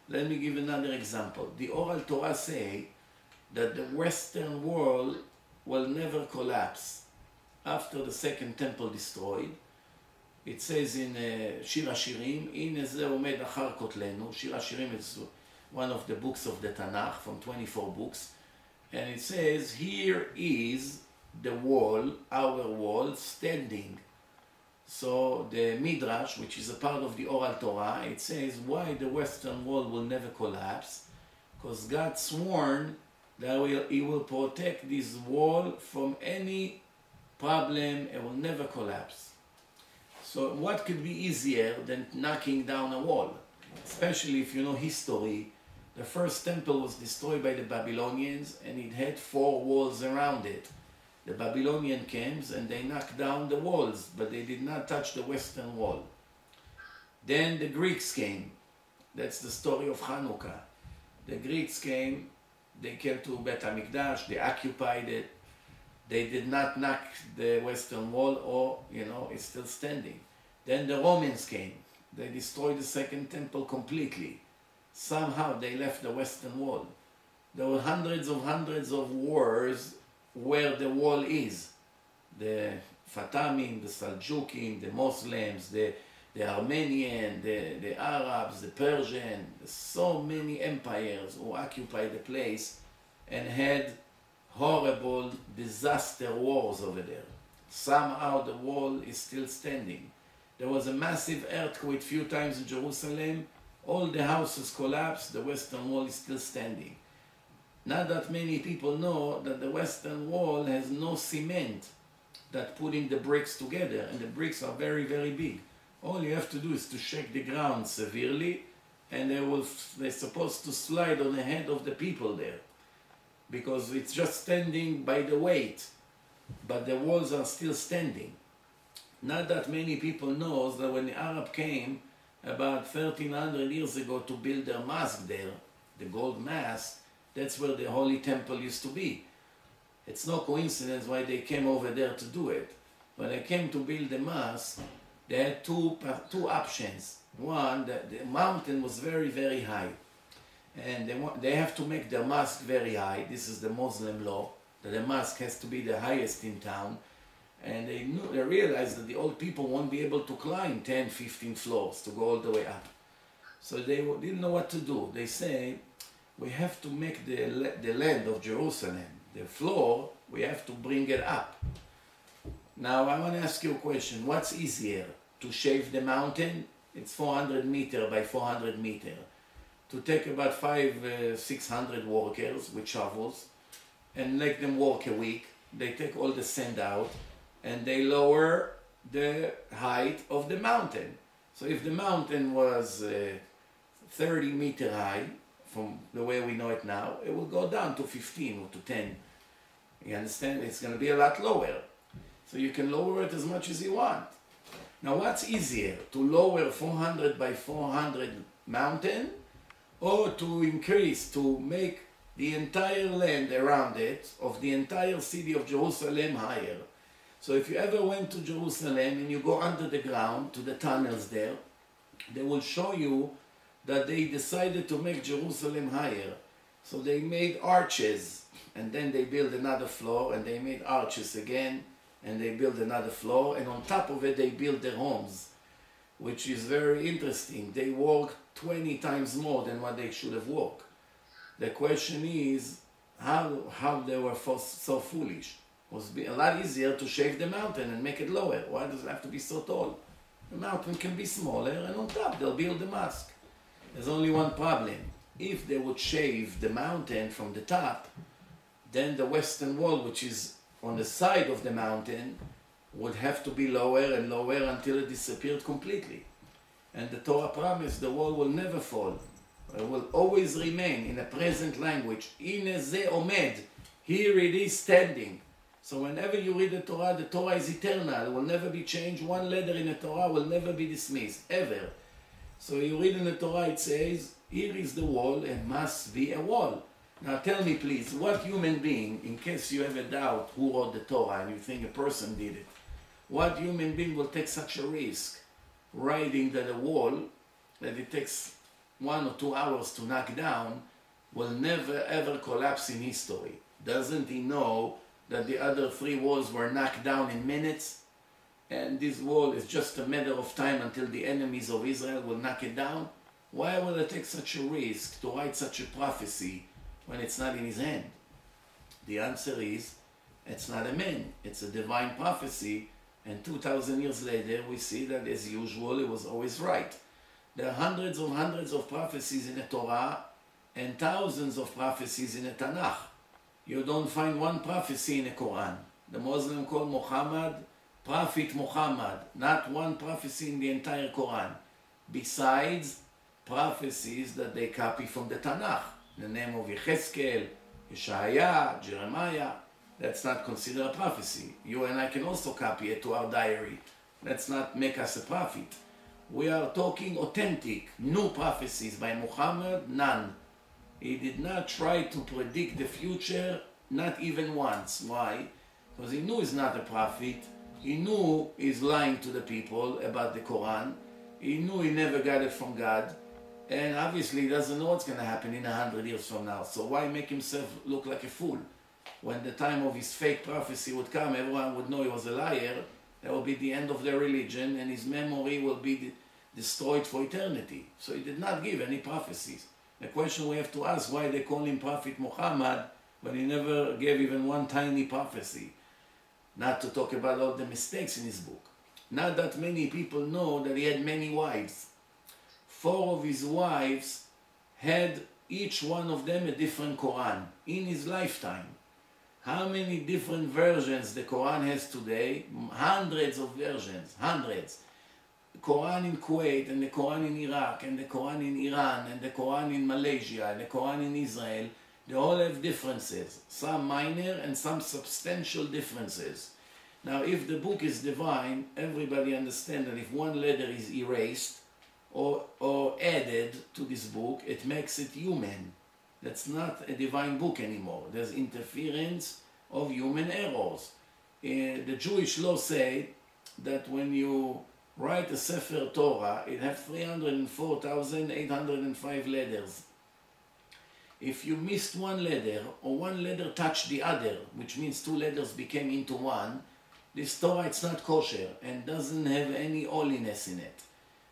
Let me give another example. The oral Torah say that the Western world will never collapse after the Second Temple destroyed. It says in uh, Shir Hashirim, "Ine ze omed achar kotlenu." Shir Hashirim is one of the books of the Tanakh, from twenty-four books, and it says, "Here is the wall, our wall, standing." So the Midrash, which is a part of the Oral Torah, it says why the Western wall will never collapse, because God sworn that He will protect this wall from any problem, it will never collapse. So what could be easier than knocking down a wall? Especially if you know history, the first temple was destroyed by the Babylonians and it had four walls around it. The Babylonian came and they knocked down the walls, but they did not touch the Western wall. Then the Greeks came. That's the story of Hanukkah. The Greeks came, they came to Bet HaMikdash, they occupied it. They did not knock the Western wall, or, you know, it's still standing. Then the Romans came. They destroyed the Second Temple completely. Somehow they left the Western wall. There were hundreds of hundreds of wars where the wall is. The Fatamim, the Seljukim, the Muslims, the, the Armenian, the, the Arabs, the Persian, so many empires who occupied the place and had horrible disaster wars over there. Somehow the wall is still standing. There was a massive earthquake a few times in Jerusalem. All the houses collapsed, the Western wall is still standing. Not that many people know that the Western wall has no cement that putting the bricks together, and the bricks are very, very big. All you have to do is to shake the ground severely, and they will, they're supposed to slide on the head of the people there, because it's just standing by the weight, but the walls are still standing. Not that many people know that when the Arab came about thirteen hundred years ago to build their mosque there, the gold mosque, that's where the Holy Temple used to be. It's no coincidence why they came over there to do it. When they came to build the mosque, they had two, two options. One, the, the mountain was very, very high. And they, want, they have to make their mosque very high. This is the Muslim law, that the mosque has to be the highest in town. And they, knew, they realized that the old people won't be able to climb ten, fifteen floors to go all the way up. So they didn't know what to do. They say, we have to make the, the land of Jerusalem, the floor, we have to bring it up. Now I want to ask you a question. What's easier? To shave the mountain? It's four hundred meter by four hundred meter. To take about five, uh, six hundred workers with shovels and let them work a week. They take all the sand out and they lower the height of the mountain. So if the mountain was uh, thirty meter high, from the way we know it now, it will go down to fifteen or to ten. You understand? It's going to be a lot lower. So you can lower it as much as you want. Now what's easier? To lower four hundred by four hundred mountain, or to increase, to make the entire land around it, of the entire city of Jerusalem higher? So if you ever went to Jerusalem and you go under the ground to the tunnels there, they will show you that they decided to make Jerusalem higher. So they made arches, and then they built another floor, and they made arches again, and they built another floor, and on top of it they built their homes, which is very interesting. They worked twenty times more than what they should have worked. The question is, how, how they were so foolish. It was a lot easier to shave the mountain and make it lower. Why does it have to be so tall? The mountain can be smaller, and on top they'll build the mosque. There's only one problem. If they would shave the mountain from the top, then the western wall, which is on the side of the mountain, would have to be lower and lower until it disappeared completely. And the Torah promised the wall will never fall. It will always remain in a present language. Hine ze omed. Here it is standing. So whenever you read the Torah, the Torah is eternal. It will never be changed. One letter in the Torah will never be dismissed, ever. So you read in the Torah, it says, here is the wall, and must be a wall. Now tell me please, what human being, in case you have a doubt who wrote the Torah and you think a person did it, what human being will take such a risk writing that a wall that it takes one or two hours to knock down will never ever collapse in history? Doesn't he know that the other three walls were knocked down in minutes? And this wall is just a matter of time until the enemies of Israel will knock it down. Why will they take such a risk to write such a prophecy when it's not in his hand? The answer is, it's not a man, it's a divine prophecy. And two thousand years later, we see that as usual, it was always right. There are hundreds and hundreds of prophecies in the Torah and thousands of prophecies in the Tanakh. You don't find one prophecy in the Quran. The Muslim call Muhammad, Prophet Muhammad, not one prophecy in the entire Quran, besides prophecies that they copy from the Tanakh. The name of Yechezkel, Yeshaya, Jeremiah, that's not considered a prophecy. You and I can also copy it to our diary. Let's not make us a prophet. We are talking authentic, new prophecies by Muhammad, none. He did not try to predict the future, not even once. Why? Because he knew he's not a prophet. He knew he's lying to the people about the Quran. He knew he never got it from God. And obviously he doesn't know what's going to happen in a hundred years from now. So why make himself look like a fool? When the time of his fake prophecy would come, everyone would know he was a liar. That will be the end of their religion, and his memory will be de destroyed for eternity. So he did not give any prophecies. The question we have to ask, why they call him Prophet Muhammad when he never gave even one tiny prophecy? Not to talk about all the mistakes in his book. Not that many people know that he had many wives. Four of his wives had each one of them a different Quran in his lifetime. How many different versions the Quran has today? Hundreds of versions, hundreds. The Quran in Kuwait, and the Quran in Iraq, and the Quran in Iran, and the Quran in Malaysia, and the Quran in Israel. They all have differences, some minor and some substantial differences. Now, if the book is divine, everybody understands that if one letter is erased or, or added to this book, it makes it human. That's not a divine book anymore. There's interference of human errors. Uh, the Jewish law said that when you write a Sefer Torah, it has three hundred four thousand eight hundred five letters. If you missed one letter, or one letter touched the other, which means two letters became into one, this Torah is not kosher and doesn't have any holiness in it.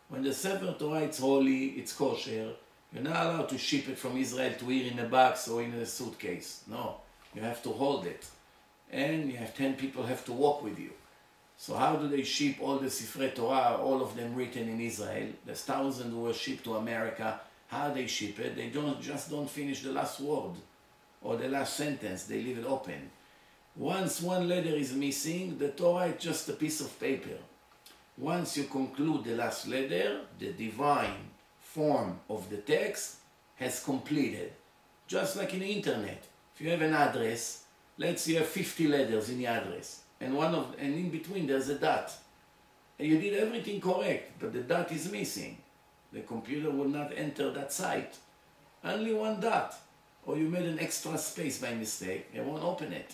When the Sefer Torah is holy, it's kosher. You're not allowed to ship it from Israel to here in a box or in a suitcase. No, you have to hold it. And you have ten people have to walk with you. So how do they ship all the Sifrei Torah, all of them written in Israel? There's thousands who were shipped to America. How they ship it? They don't, just don't finish the last word or the last sentence. They leave it open. Once one letter is missing, the Torah is just a piece of paper. Once you conclude the last letter, the divine form of the text has completed. Just like in the internet, if you have an address, let's say you have fifty letters in the address, and one of and in between there's a dot, and you did everything correct, but the dot is missing. The computer will not enter that site. Only one dot, or you made an extra space by mistake, it won't open it.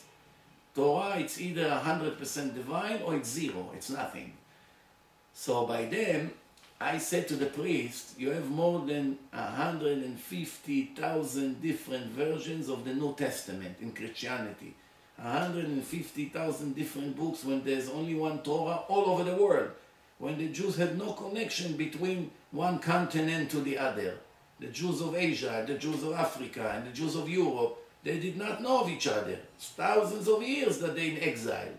Torah, it's either one hundred percent divine or it's zero, it's nothing. So by them, I said to the priest, you have more than one hundred fifty thousand different versions of the New Testament in Christianity. one hundred fifty thousand different books when there's only one Torah all over the world. When the Jews had no connection between one continent to the other. The Jews of Asia, the Jews of Africa, and the Jews of Europe They did not know of each other. It's thousands of years that they're in exile.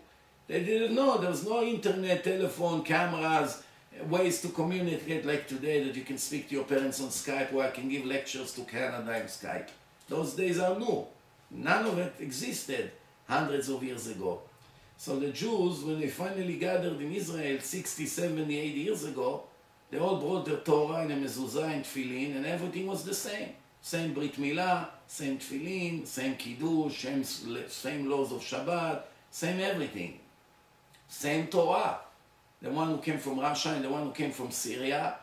They didn't know. There was no internet, telephone, cameras, ways to communicate like today that you can speak to your parents on Skype, or I can give lectures to Canada on Skype. Those days are new. None of it existed hundreds of years ago. So the Jews, when they finally gathered in Israel sixty, seventy, eighty years ago, they all brought their Torah and a Mezuzah and Tfilin, and everything was the same. Same Brit Milah, same Tfilin, same Kiddush, same, same laws of Shabbat, same everything. Same Torah. The one who came from Russia and the one who came from Syria,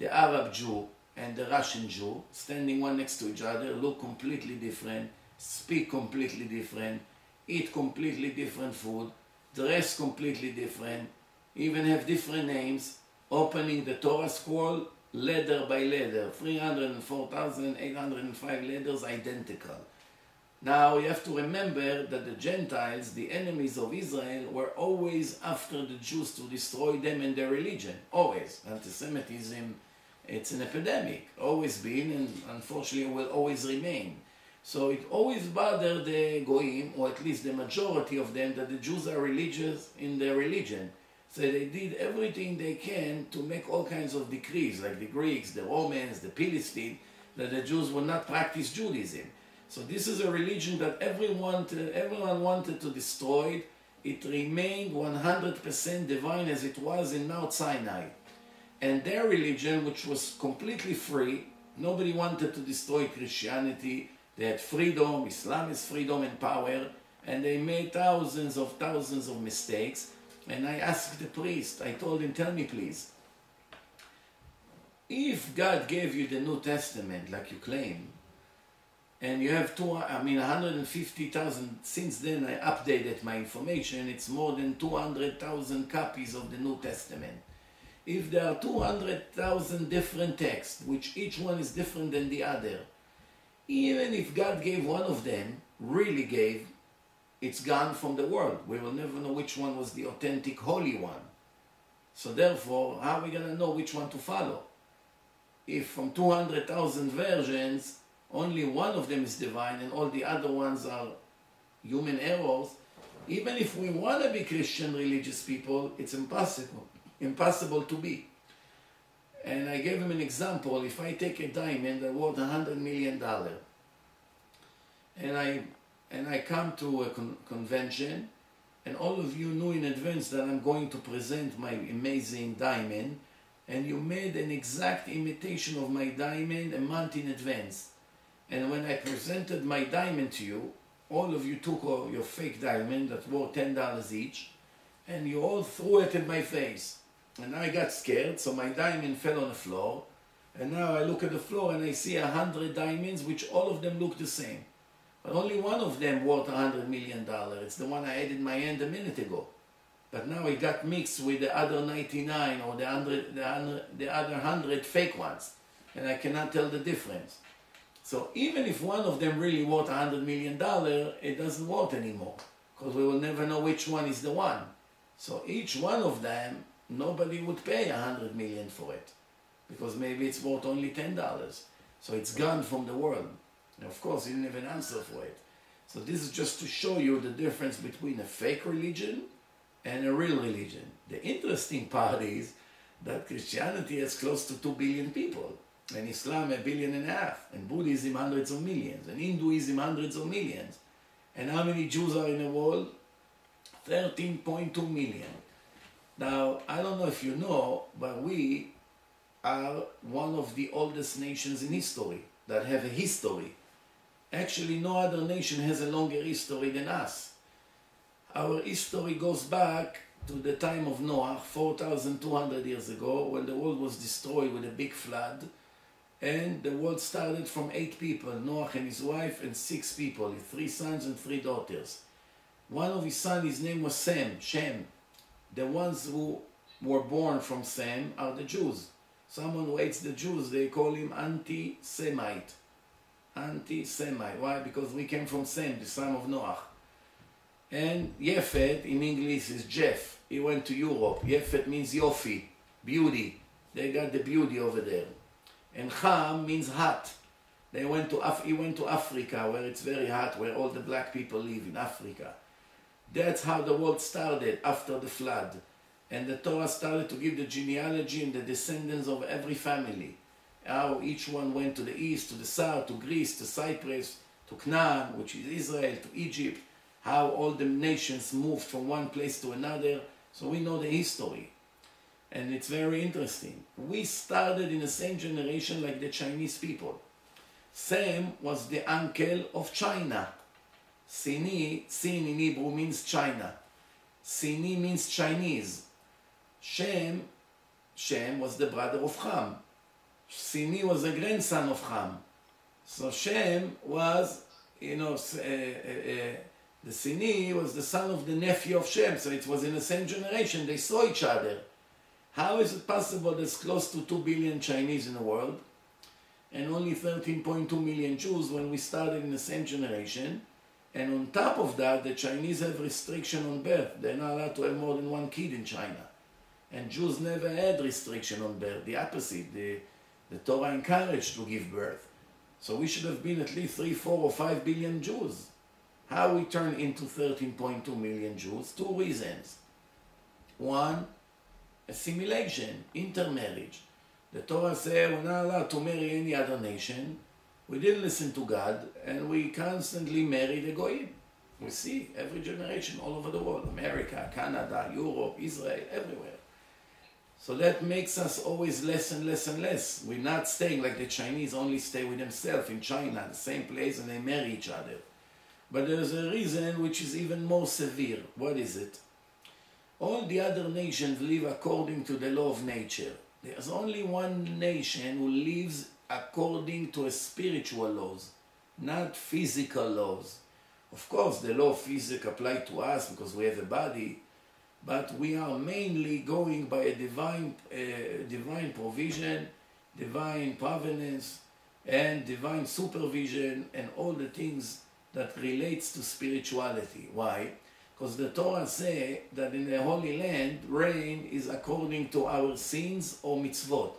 the Arab Jew and the Russian Jew, standing one next to each other, look completely different, speak completely different, eat completely different food, dress completely different, even have different names, opening the Torah scroll letter by letter, three hundred four thousand eight hundred five letters identical. Now you have to remember that the Gentiles, the enemies of Israel, were always after the Jews to destroy them and their religion, always. Anti-Semitism, it's an epidemic, always been, and unfortunately will always remain. So it always bothered the Goyim, or at least the majority of them, that the Jews are religious in their religion. So they did everything they can to make all kinds of decrees, like the Greeks, the Romans, the Philistines, that the Jews would not practice Judaism. So this is a religion that everyone, everyone wanted to destroy. It remained one hundred percent divine as it was in Mount Sinai. And their religion, which was completely free, nobody wanted to destroy Christianity. They had freedom, Islam is freedom and power, and they made thousands of thousands of mistakes. And I asked the priest, I told him, tell me please, if God gave you the New Testament, like you claim, and you have two, I mean, one hundred fifty thousand, since then I updated my information, it's more than two hundred thousand copies of the New Testament. If there are two hundred thousand different texts, which each one is different than the other, even if God gave one of them, really gave, it's gone from the world. We will never know which one was the authentic holy one. So therefore, how are we going to know which one to follow? If from two hundred thousand versions, only one of them is divine and all the other ones are human errors, even if we want to be Christian religious people, it's impossible. Impossible to be. And I gave him an example. If I take a diamond that's worth one hundred million dollars, and I... and I come to a con convention, and all of you knew in advance that I'm going to present my amazing diamond, and you made an exact imitation of my diamond a month in advance. And when I presented my diamond to you, all of you took your fake diamond that wore ten dollars each, and you all threw it in my face. And I got scared, so my diamond fell on the floor, and now I look at the floor and I see a hundred diamonds, which all of them look the same. But only one of them worth one hundred million dollars. It's the one I had in my hand a minute ago. But now it got mixed with the other ninety-nine or the, one hundred, the, one hundred, the other one hundred fake ones. And I cannot tell the difference. So even if one of them really worth one hundred million dollars, it doesn't worth anymore. Because we will never know which one is the one. So each one of them, nobody would pay one hundred million dollars for it. Because maybe it's worth only ten dollars. So it's gone from the world. Of course, he didn't have an answer for it. So this is just to show you the difference between a fake religion and a real religion. The interesting part is that Christianity has close to two billion people, and Islam a billion and a half, and Buddhism hundreds of millions, and Hinduism hundreds of millions. And how many Jews are in the world? thirteen point two million. Now, I don't know if you know, but we are one of the oldest nations in history that have a history. Actually, no other nation has a longer history than us. Our history goes back to the time of Noah, four thousand two hundred years ago, when the world was destroyed with a big flood, and the world started from eight people, Noah and his wife, and six people, his three sons and three daughters. One of his sons, his name was Shem, Shem. The ones who were born from Shem are the Jews. Someone who hates the Jews, they call him anti-Semite. Anti-Semite. Why? Because we came from Sem, the son of Noah. And Yefet, in English, is Jeff. He went to Europe. Yefet means Yofi, beauty. They got the beauty over there. And Ham means hot. They went to Af he went to Africa, where it's very hot, where all the black people live in Africa. That's how the world started after the flood. And the Torah started to give the genealogy and the descendants of every family. How each one went to the east, to the south, to Greece, to Cyprus, to Canaan, which is Israel, to Egypt. How all the nations moved from one place to another. So we know the history. And it's very interesting. We started in the same generation like the Chinese people. Sem was the uncle of China. Sini, Sin in Hebrew means China. Sini means Chinese. Shem, Shem was the brother of Ham. Sini was a grandson of Ham. So Shem was, you know, uh, uh, uh, the Sini was the son of the nephew of Shem. So it was in the same generation. They saw each other. How is it possible there's close to two billion Chinese in the world and only thirteen point two million Jews when we started in the same generation? And on top of that, the Chinese have restriction on birth. They're not allowed to have more than one kid in China. And Jews never had restriction on birth. The opposite. The, the Torah encouraged to give birth. So we should have been at least three, four, or five billion Jews. How we turn into thirteen point two million Jews? Two reasons. One, assimilation, intermarriage. The Torah says we're not allowed to marry any other nation. We didn't listen to God, and we constantly marry the goyim. We see every generation all over the world, America, Canada, Europe, Israel, everywhere. So that makes us always less and less and less. We're not staying like the Chinese only stay with themselves in China, the same place, and they marry each other. But there's a reason which is even more severe. What is it? All the other nations live according to the law of nature. There's only one nation who lives according to spiritual laws, not physical laws. Of course, the law of physics applies to us because we have a body, but we are mainly going by a divine, uh, divine provision, divine provenance, and divine supervision, and all the things that relates to spirituality. Why? Because the Torah says that in the Holy Land, rain is according to our sins or mitzvot.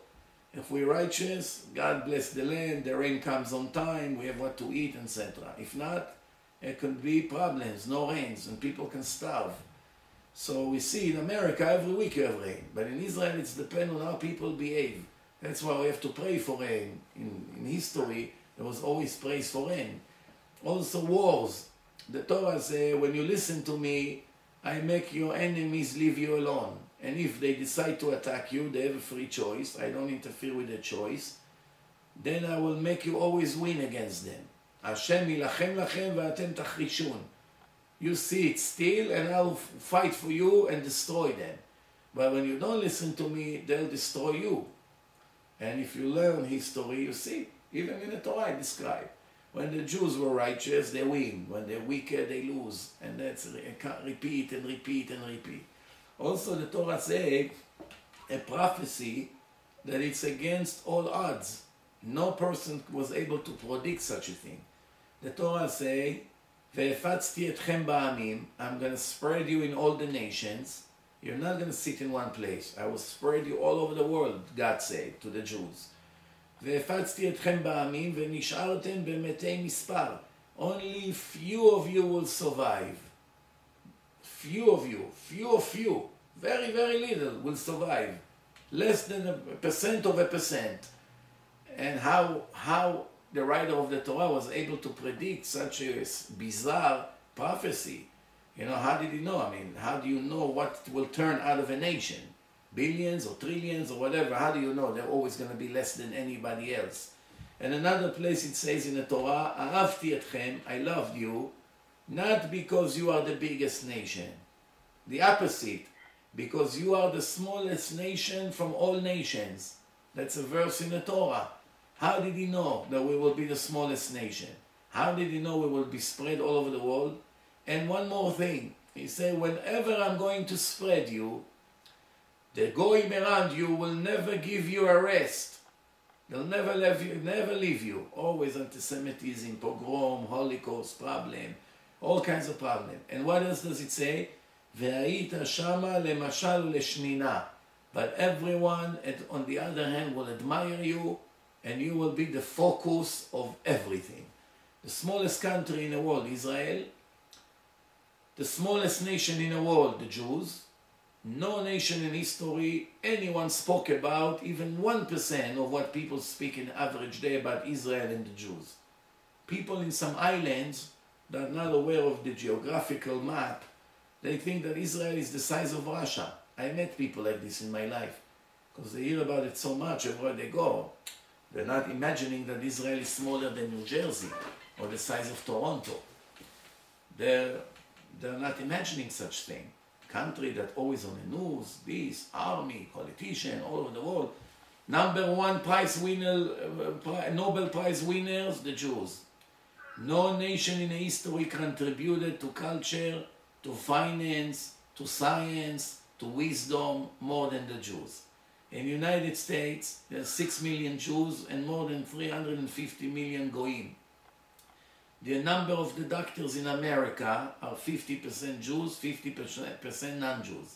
If we're righteous, God bless the land, the rain comes on time, we have what to eat, et cetera. If not, there could be problems, no rains, and people can starve. So we see in America, every week you have rain. But in Israel, it's dependent on how people behave. That's why we have to pray for rain. In, in history, there was always praise for rain. Also wars. The Torah says, when you listen to me, I make your enemies leave you alone. And if they decide to attack you, they have a free choice. I don't interfere with their choice. Then I will make you always win against them. Hashem yilachem lachem v'atem tachrishun. You see it still, and I'll fight for you and destroy them. But when you don't listen to me, they'll destroy you. And if you learn history, you see. Even in the Torah, I describe. When the Jews were righteous, they win. When they're wicked, they lose. And that's repeat and repeat and repeat. Also, the Torah says a prophecy that it's against all odds. No person was able to predict such a thing. The Torah says, "Ve'efatzti etchem ba'amim." I'm going to spread you in all the nations. You're not going to sit in one place. I will spread you all over the world, God said to the Jews. "Ve'efatzti etchem ba'amim ve'nishartem b'metei mispar." Only few of you will survive. Few of you, few of you, very, very little will survive. Less than a percent of a percent. And how, how the writer of the Torah was able to predict such a bizarre prophecy. You know, how did he know? I mean, how do you know what will turn out of a nation? Billions or trillions or whatever, how do you know? They're always going to be less than anybody else. And another place it says in the Torah, "Ahavti etchem," I loved you. Not because you are the biggest nation. The opposite. Because you are the smallest nation from all nations. That's a verse in the Torah. How did he know that we will be the smallest nation? How did he know we will be spread all over the world? And one more thing. He said, whenever I'm going to spread you, the goyim around you will never give you a rest. They'll never leave you. Never leave you. Always anti-Semitism, pogrom, Holocaust, problem. All kinds of problems. And what else does it say? Ve'ayita shama lemashal leshnina. But everyone, on the other hand, will admire you and you will be the focus of everything. The smallest country in the world, Israel. The smallest nation in the world, the Jews. No nation in history anyone spoke about even one percent of what people speak in average day about Israel and the Jews. People in some islands that are not aware of the geographical map, they think that Israel is the size of Russia. I met people like this in my life because they hear about it so much everywhere they go. They're not imagining that Israel is smaller than New Jersey or the size of Toronto. They're, they're not imagining such thing. Country that always on the news, this, army, politician, all over the world. Number one prize winner, uh, Nobel Prize winners, the Jews. No nation in history contributed to culture, to finance, to science, to wisdom more than the Jews. In the United States, there are six million Jews and more than three hundred fifty million Goyim. The number of the doctors in America are fifty percent Jews, fifty percent non-Jews.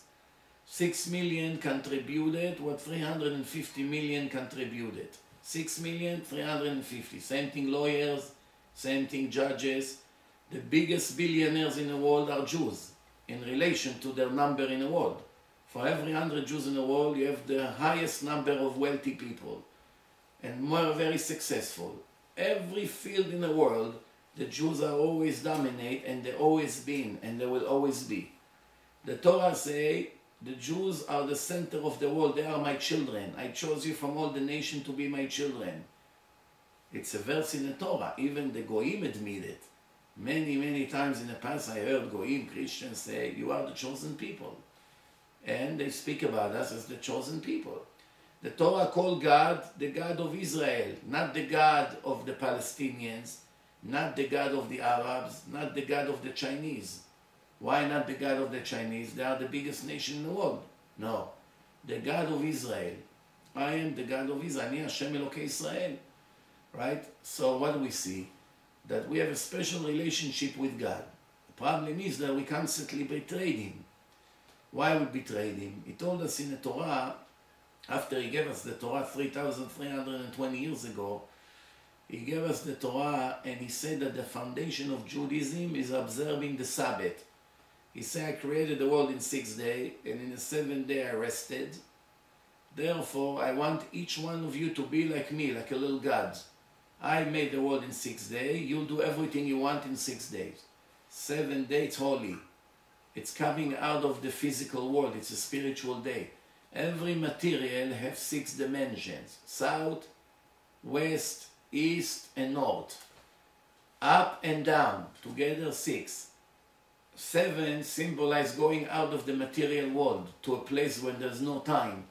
six million contributed what three hundred fifty million contributed. six million, three hundred fifty. Same thing lawyers, same thing judges. The biggest billionaires in the world are Jews in relation to their number in the world. For every one hundred Jews in the world, you have the highest number of wealthy people and more very successful. Every field in the world, the Jews are always dominate, and they always been, and they will always be. The Torah say, the Jews are the center of the world, they are my children. I chose you from all the nation to be my children. It's a verse in the Torah, even the Goyim admit it. Many, many times in the past I heard Goyim, Christians say, you are the chosen people. And they speak about us as the chosen people. The Torah called God the God of Israel, not the God of the Palestinians, not the God of the Arabs, not the God of the Chinese. Why not the God of the Chinese? They are the biggest nation in the world. No. The God of Israel. I am the God of Israel. I am Hashem Elokei Israel. Right? So what do we see? That we have a special relationship with God. The problem is that we constantly betrayed Him. Why we betrayed Him? He told us in the Torah, after He gave us the Torah three thousand three hundred twenty years ago, He gave us the Torah and He said that the foundation of Judaism is observing the Sabbath. He said, I created the world in six days and in the seventh day I rested. Therefore, I want each one of you to be like me, like a little God. I made the world in six days. You do everything you want in six days. Seven days holy. It's coming out of the physical world. It's a spiritual day. Every material has six dimensions. South, west, east and north, up and down, together six. Seven symbolizes going out of the material world to a place where there's no time.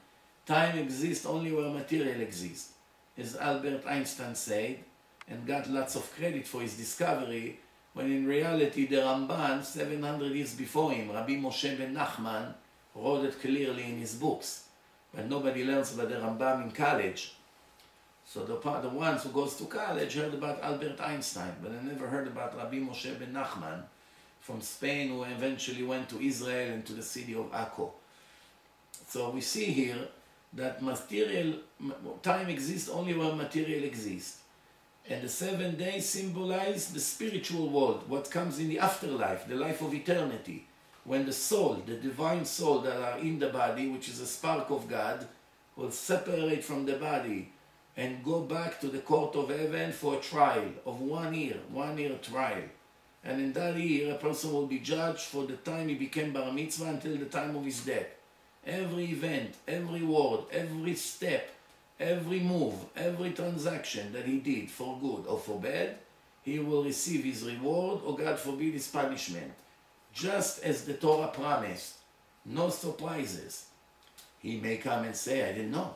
Time exists only where material exists. As Albert Einstein said, and got lots of credit for his discovery, when in reality the Ramban, seven hundred years before him, Rabbi Moshe ben Nachman, wrote it clearly in his books. But nobody learns about the Rambam in college. So the, the ones who goes to college heard about Albert Einstein, but I never heard about Rabbi Moshe ben Nachman from Spain, who eventually went to Israel and to the city of Akko. So we see here that material time exists only where material exists. And the seven days symbolize the spiritual world, what comes in the afterlife, the life of eternity, when the soul, the divine soul that are in the body, which is a spark of God, will separate from the body and go back to the court of heaven for a trial of one year, one year trial. And in that year, a person will be judged for the time he became bar mitzvah until the time of his death. Every event, every word, every step, every move, every transaction that he did for good or for bad, he will receive his reward or, God forbid, his punishment. Just as the Torah promised, no surprises. He may come and say, I didn't know.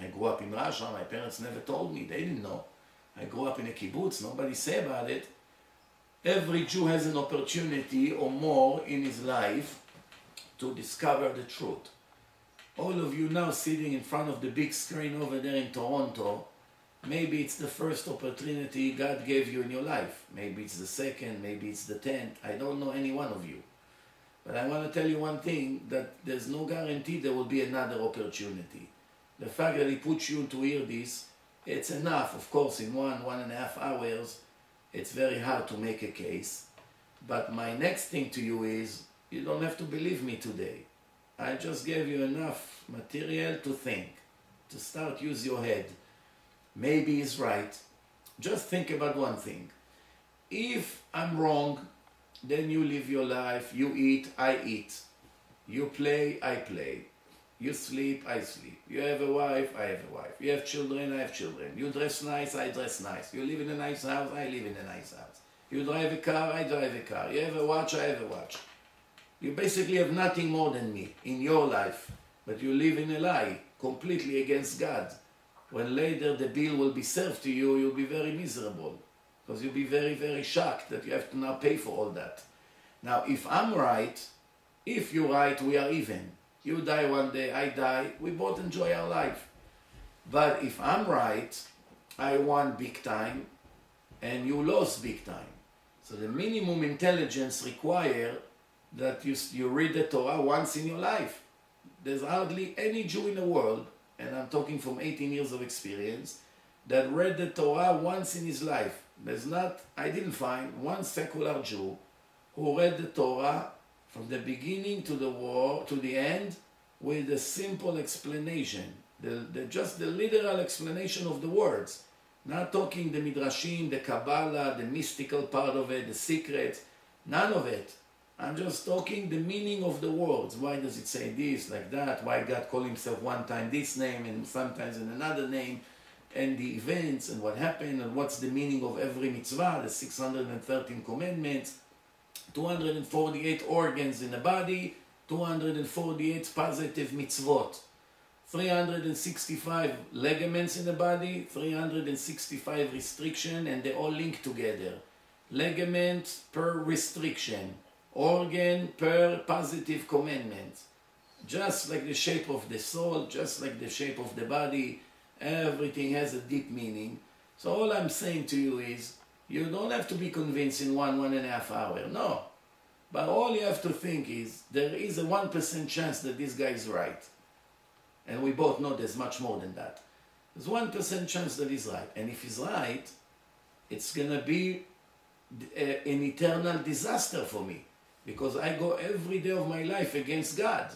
I grew up in Russia, my parents never told me, they didn't know. I grew up in a kibbutz, nobody said about it. Every Jew has an opportunity or more in his life to discover the truth. All of you now sitting in front of the big screen over there in Toronto, maybe it's the first opportunity God gave you in your life. Maybe it's the second, maybe it's the tenth, I don't know any one of you. But I want to tell you one thing, that there's no guarantee there will be another opportunity. The fact that He put you to hear this it's enough. Of course, in one, one and a half hours, it's very hard to make a case. But my next thing to you is, you don't have to believe me today. I just gave you enough material to think, to start use your head. Maybe he's right. Just think about one thing. If I'm wrong, then you live your life, you eat, I eat. You play, I play. You sleep, I sleep. You have a wife, I have a wife. You have children, I have children. You dress nice, I dress nice. You live in a nice house, I live in a nice house. You drive a car, I drive a car. You have a watch, I have a watch. You basically have nothing more than me in your life, but you live in a lie, completely against God. When later the bill will be served to you, you'll be very miserable, because you'll be very, very shocked that you have to now pay for all that. Now, if I'm right, if you're right, we are even. You die one day, I die, we both enjoy our life. But if I'm right, I won big time, and you lost big time. So the minimum intelligence required that you, you read the Torah once in your life. There's hardly any Jew in the world, and I'm talking from eighteen years of experience, that read the Torah once in his life. There's not, I didn't find one secular Jew who read the Torah from the beginning to the war, to the end, with a simple explanation, the, the, just the literal explanation of the words. Not talking the Midrashim, the Kabbalah, the mystical part of it, the secret, none of it. I'm just talking the meaning of the words. Why does it say this, like that? Why God called himself one time this name and sometimes in another name? And the events and what happened and what's the meaning of every mitzvah, the six hundred thirteen commandments, two hundred forty-eight organs in the body, two hundred forty-eight positive mitzvot, three hundred sixty-five ligaments in the body, three hundred sixty-five restrictions, and they all link together. Ligament per restriction, organ per positive commandment. Just like the shape of the soul, just like the shape of the body, everything has a deep meaning. So all I'm saying to you is, you don't have to be convinced in one, one and a half hour, no. But all you have to think is, there is a one percent chance that this guy is right. And we both know there's much more than that. There's one percent chance that he's right. And if he's right, it's going to be a, an eternal disaster for me. Because I go every day of my life against God.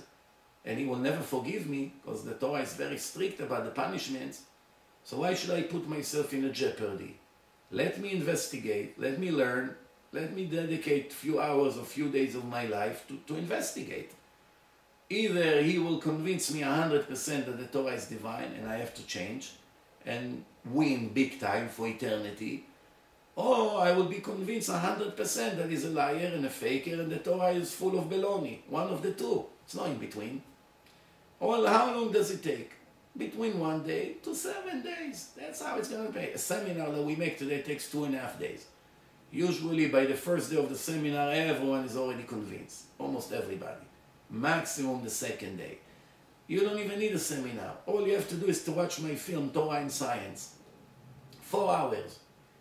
And he will never forgive me, because the Torah is very strict about the punishments. So why should I put myself in a jeopardy? Let me investigate, let me learn, let me dedicate a few hours or few days of my life to, to investigate. Either he will convince me one hundred percent that the Torah is divine and I have to change and win big time for eternity, or I will be convinced one hundred percent that he's a liar and a faker and the Torah is full of baloney. One of the two. It's not in between. Well, how long does it take? Between one day to seven days. That's how it's going to be. A seminar that we make today takes two and a half days. Usually by the first day of the seminar, everyone is already convinced. Almost everybody. Maximum the second day. You don't even need a seminar. All you have to do is to watch my film, Torah and Science. Four hours.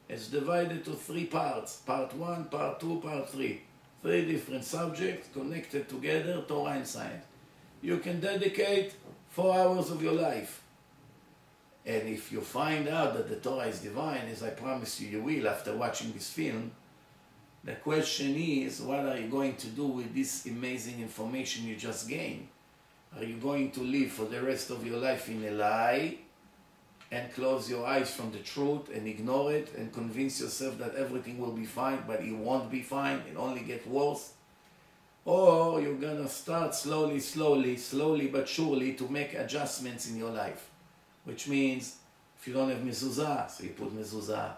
It's divided to three parts. Part one, part two, part three. Three different subjects connected together, Torah and Science. You can dedicate four hours of your life. And if you find out that the Torah is divine, as I promise you, you will after watching this film, the question is, what are you going to do with this amazing information you just gained? Are you going to live for the rest of your life in a lie and close your eyes from the truth and ignore it and convince yourself that everything will be fine, but it won't be fine, it only gets worse? Or you're going to start slowly, slowly, slowly but surely to make adjustments in your life. Which means, if you don't have mezuzah, so you put mezuzah.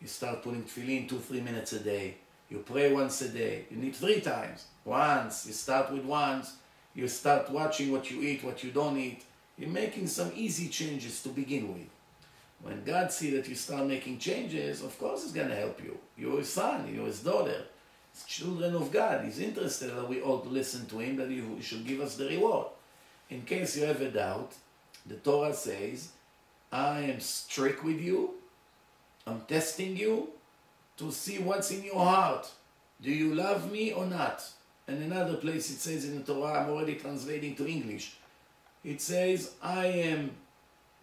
You start putting tfilin two, three minutes a day. You pray once a day. You need three times. Once. You start with once. You start watching what you eat, what you don't eat. You're making some easy changes to begin with. When God sees that you start making changes, of course He's going to help you. You're His son. You're His daughter. Children of God. He's interested that we ought to listen to Him, that He should give us the reward. In case you have a doubt, the Torah says, I am strict with you, I'm testing you to see what's in your heart. Do you love me or not? And another place it says in the Torah, I'm already translating to English, it says, I am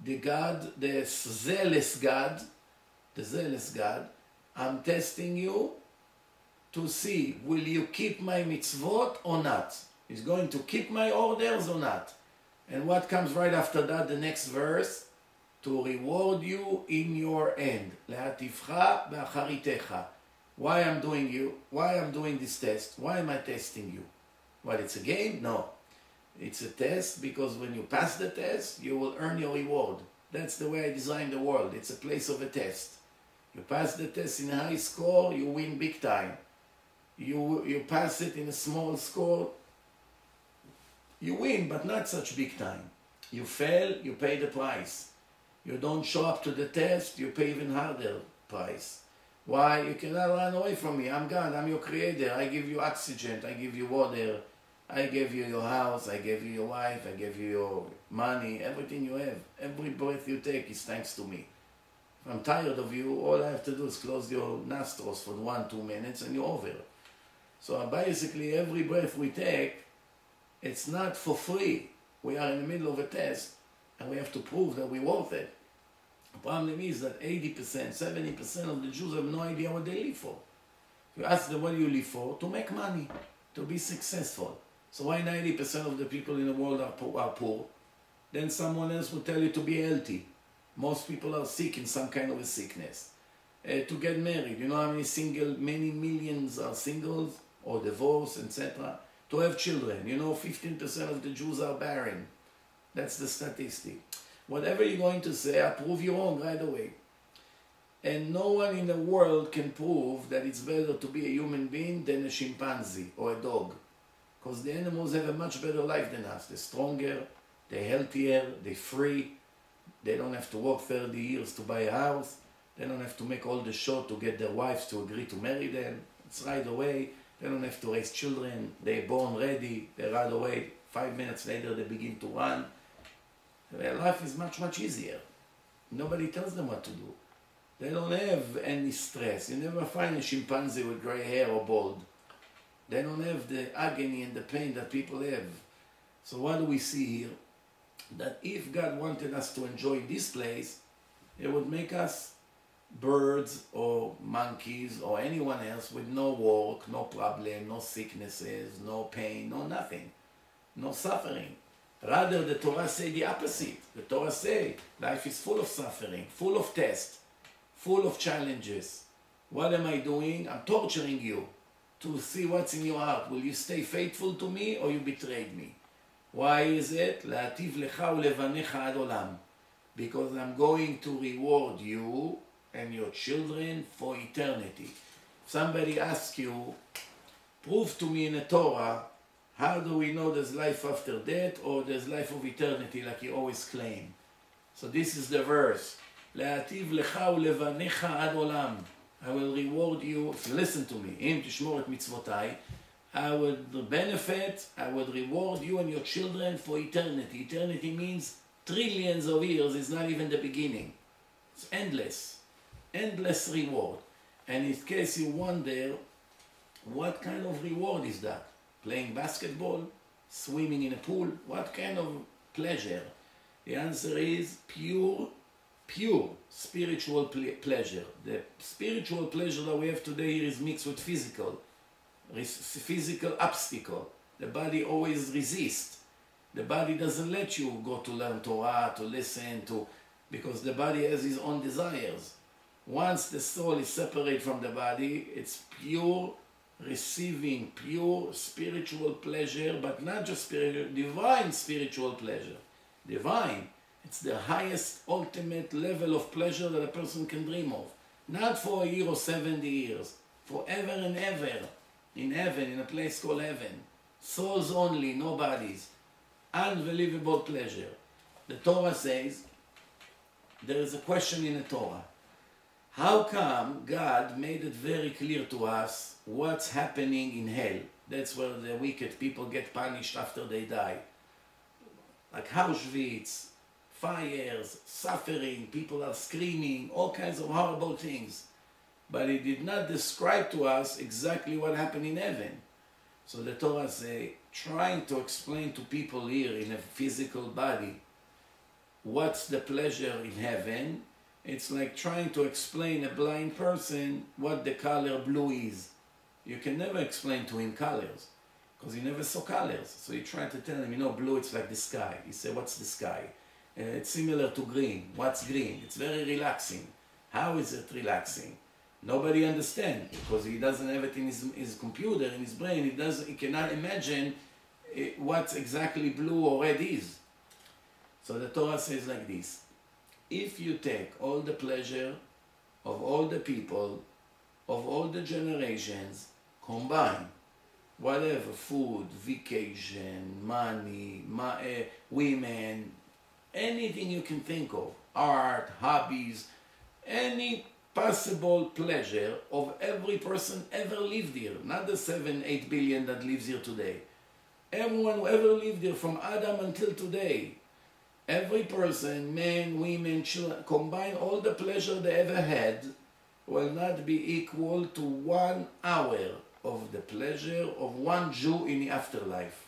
the God, the zealous God, the zealous God, I'm testing you to see, will you keep my mitzvot or not? He's going to keep my orders or not? And what comes right after that, the next verse? To reward you in your end. Lehatifcha be'acharitecha. Why I'm doing you? Why I'm doing this test? Why am I testing you? Well, it's a game? No. It's a test because when you pass the test, you will earn your reward. That's the way I designed the world. It's a place of a test. You pass the test in a high score, you win big time. You, you pass it in a small score, you win, but not such big time. You fail, you pay the price. You don't show up to the test, you pay even harder price. Why? You cannot run away from me. I'm God, I'm your creator. I give you oxygen, I give you water, I gave you your house, I gave you your wife, I gave you your money, everything you have. Every breath you take is thanks to me. If I'm tired of you, all I have to do is close your nostrils for one, two minutes and you're over. So basically every breath we take, it's not for free. We are in the middle of a test and we have to prove that we're worth it. The problem is that eighty percent, seventy percent of the Jews have no idea what they live for. You ask them, what do you live for? To make money, to be successful. So why ninety percent of the people in the world are poor, are poor? Then someone else will tell you to be healthy. Most people are sick in some kind of a sickness. Uh, to get married, you know how many single, many millions are singles or divorced, et cetera. To have children, you know fifteen percent of the Jews are barren. That's the statistic. Whatever you're going to say, I'll prove you wrong right away. And no one in the world can prove that it's better to be a human being than a chimpanzee or a dog. Because the animals have a much better life than us. They're stronger, they're healthier, they're free. They don't have to work thirty years to buy a house. They don't have to make all the show to get their wives to agree to marry them. It's right away. They don't have to raise children. They're born ready. They're right away. Five minutes later, they begin to run. Their life is much, much easier. Nobody tells them what to do. They don't have any stress. You never find a chimpanzee with gray hair or bald. They don't have the agony and the pain that people have. So what do we see here? That if God wanted us to enjoy this place, it would make us birds or monkeys or anyone else with no work, no problem, no sicknesses, no pain, no nothing, no suffering. Rather, the Torah says the opposite. The Torah says life is full of suffering, full of tests, full of challenges. What am I doing? I'm torturing you to see what's in your heart. Will you stay faithful to me or you betrayed me? Why is it? Because I'm going to reward you and your children for eternity. Somebody asks you, prove to me in the Torah, how do we know there's life after death or there's life of eternity like you always claim? So this is the verse. I will reward you, if you listen to me, אם תשמור את מצוותי, I would benefit, I would reward you and your children for eternity. Eternity means trillions of years, it's not even the beginning. It's endless, endless reward. And in case you wonder, what kind of reward is that? Playing basketball? Swimming in a pool? What kind of pleasure? The answer is pure, pure spiritual pleasure. The spiritual pleasure that we have today here is mixed with physical. Physical obstacle. The body always resists. The body doesn't let you go to learn Torah, to listen, to, because the body has its own desires. Once the soul is separated from the body, it's pure receiving, pure spiritual pleasure, but not just spiritual, divine spiritual pleasure. Divine. It's the highest, ultimate level of pleasure that a person can dream of. Not for a year or seventy years. Forever and ever. In heaven, in a place called heaven. Souls only, no bodies. Unbelievable pleasure. The Torah says, there is a question in the Torah. How come God made it very clear to us what's happening in hell? That's where the wicked people get punished after they die. Like Auschwitz, fires, suffering, people are screaming, all kinds of horrible things. But it did not describe to us exactly what happened in heaven. So the Torah says, trying to explain to people here in a physical body what's the pleasure in heaven? It's like trying to explain a blind person what the color blue is. You can never explain to him colors, because he never saw colors. So you try to tell him, you know, blue, it's like the sky. You say, what's the sky? Uh, it's similar to green. What's green? It's very relaxing. How is it relaxing? Nobody understands, because he doesn't have it in his, his computer, in his brain. He, does, he cannot imagine what exactly blue or red is. So the Torah says like this: if you take all the pleasure of all the people, of all the generations, combine whatever, food, vacation, money, ma uh, women, anything you can think of, art, hobbies, any possible pleasure of every person ever lived here, not the seven, eight billion that lives here today. Everyone who ever lived here from Adam until today, every person, men, women, children, combine all the pleasure they ever had, will not be equal to one hour of the pleasure of one Jew in the afterlife.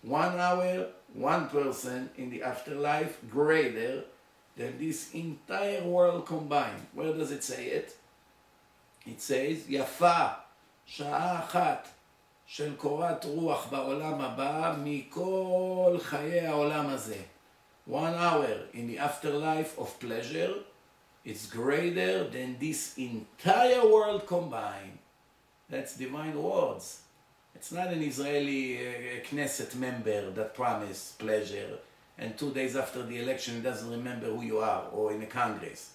One hour, one person in the afterlife, greater than this entire world combined. Where does it say it? It says, Yafa, Sha'a Achat, Shel Korat Ruach Ba'olam Haba, Mikol Chayei Ha'olam Hazeh. One hour in the afterlife of pleasure, it's greater than this entire world combined. That's divine words. It's not an Israeli uh, Knesset member that promised pleasure, and two days after the election, he doesn't remember who you are, or in a Congress.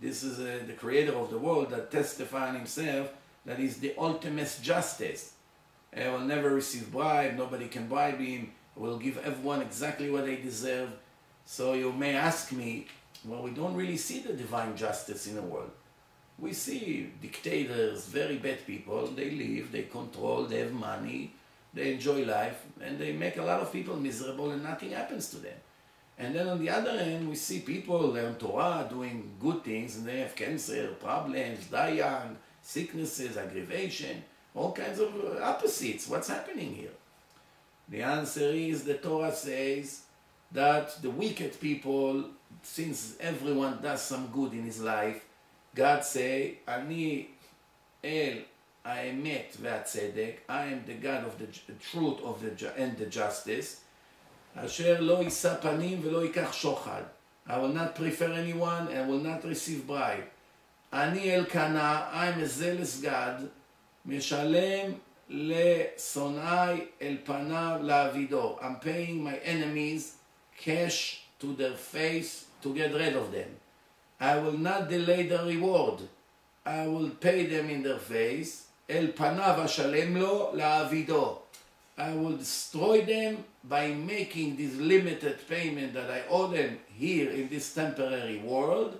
This is uh, the creator of the world that testified himself that he's the ultimate justice. He will never receive bribe, nobody can bribe him, will give everyone exactly what they deserve. So you may ask me, well, we don't really see the divine justice in the world. We see dictators, very bad people, they live, they control, they have money, they enjoy life, and they make a lot of people miserable and nothing happens to them. And then on the other hand, we see people learn Torah, doing good things, and they have cancer, problems, die young, sicknesses, aggravation, all kinds of opposites. What's happening here? The answer is, the Torah says that the wicked people, since everyone does some good in his life, God say, Ani El Haemet Ve'Hatzedek, I am the God of the truth of the and the justice. Asher lo yisa panim ve'lo yikach shochad. I will not prefer anyone and will not receive bribe. Ani El Kana, I am a zealous God. Meshalem le'sonai el panav la'avido. I'm paying my enemies cash to their face to get rid of them. I will not delay the reward. I will pay them in their face. El panav ashalem lo la'avido. I will destroy them by making this limited payment that I owe them here in this temporary world,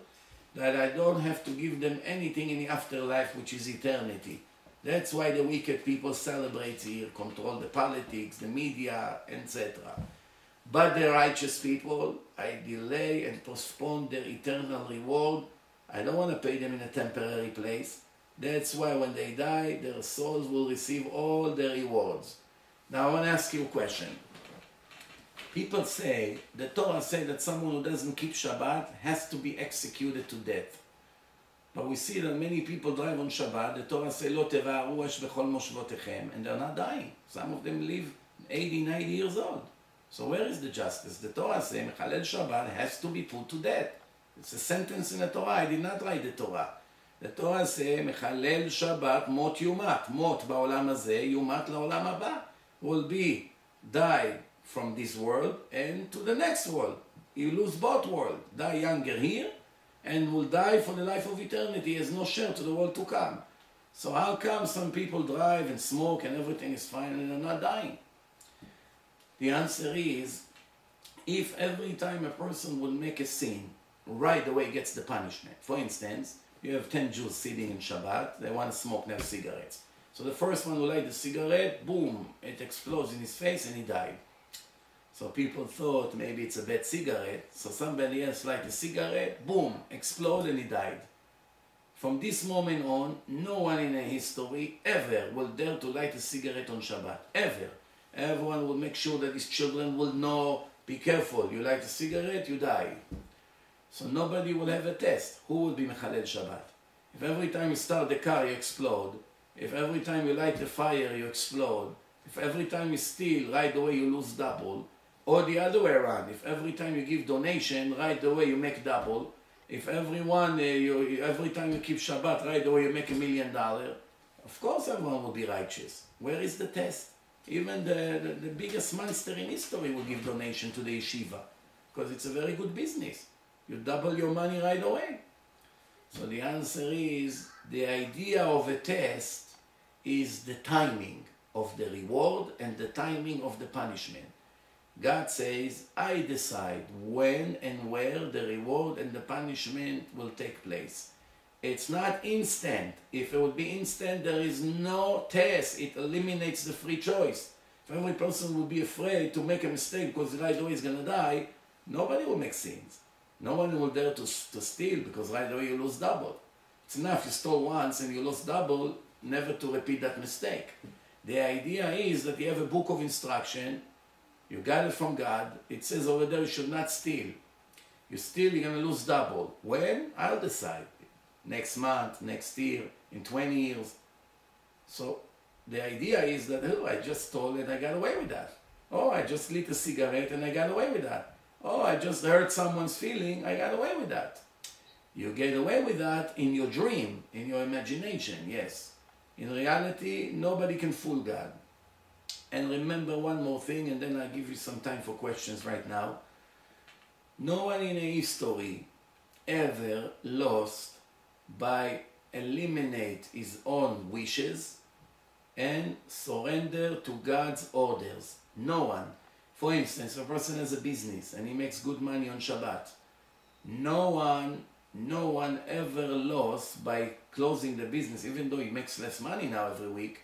that I don't have to give them anything in the afterlife, which is eternity. That's why the wicked people celebrate here, control the politics, the media, et cetera. But the righteous people, I delay and postpone their eternal reward. I don't want to pay them in a temporary place. That's why when they die, their souls will receive all their rewards. Now I want to ask you a question. People say, the Torah says that someone who doesn't keep Shabbat has to be executed to death. But we see that many people drive on Shabbat. The Torah says, Lo tevaru ash bechol moshvotechem, and they're not dying. Some of them live eighty, ninety years old. So where is the justice? The Torah says, Mechalel Shabbat has to be put to death. It's a sentence in the Torah. I did not write the Torah. The Torah says, Mechalel Shabbat mot yumat. Mot ba'olam hazeh, yumat la'olam haba. Will be died from this world and to the next world. You lose both worlds. Die younger here and will die for the life of eternity. He has no share to the world to come. So how come some people drive and smoke and everything is fine and they're not dying? The answer is, if every time a person would make a sin, right away gets the punishment. For instance, you have ten Jews sitting in Shabbat, they want to smoke their cigarettes. So the first one who light the cigarette, boom, it explodes in his face and he died. So people thought maybe it's a bad cigarette, so somebody else lighted a cigarette, boom, explode and he died. From this moment on, no one in history ever will dare to light a cigarette on Shabbat, ever. Everyone will make sure that his children will know be careful, you light a cigarette, you die. So nobody will have a test. Who would be Mechalel Shabbat? If every time you start the car, you explode. If every time you light a fire, you explode. If every time you steal, right away you lose double. Or the other way around. If every time you give donation, right away you make double. If everyone, uh, you, every time you keep Shabbat, right away you make a million dollars. Of course everyone will be righteous. Where is the test? Even the, the, the biggest monster in history will give donation to the yeshiva. Because it's a very good business. You double your money right away. So the answer is, the idea of a test is the timing of the reward and the timing of the punishment. God says, I decide when and where the reward and the punishment will take place. It's not instant. If it would be instant, there is no test. It eliminates the free choice. If every person would be afraid to make a mistake because right away he's going to die, nobody will make sins. No one will dare to, to steal because right away you lose double. It's enough you stole once and you lost double, never to repeat that mistake. The idea is that you have a book of instruction. You got it from God. It says over there you should not steal. You steal, you're going to lose double. When? I'll decide. Next month, next year, in twenty years. So the idea is that, oh, I just stole and I got away with that. Oh, I just lit a cigarette and I got away with that. Oh, I just hurt someone's feeling, I got away with that. You get away with that in your dream, in your imagination, yes. In reality, nobody can fool God. And remember one more thing, and then I'll give you some time for questions right now. No one in history ever lost by eliminate his own wishes and surrender to God's orders. No one. For instance, a person has a business and he makes good money on Shabbat. No one, no one ever lost by closing the business, even though he makes less money now every week.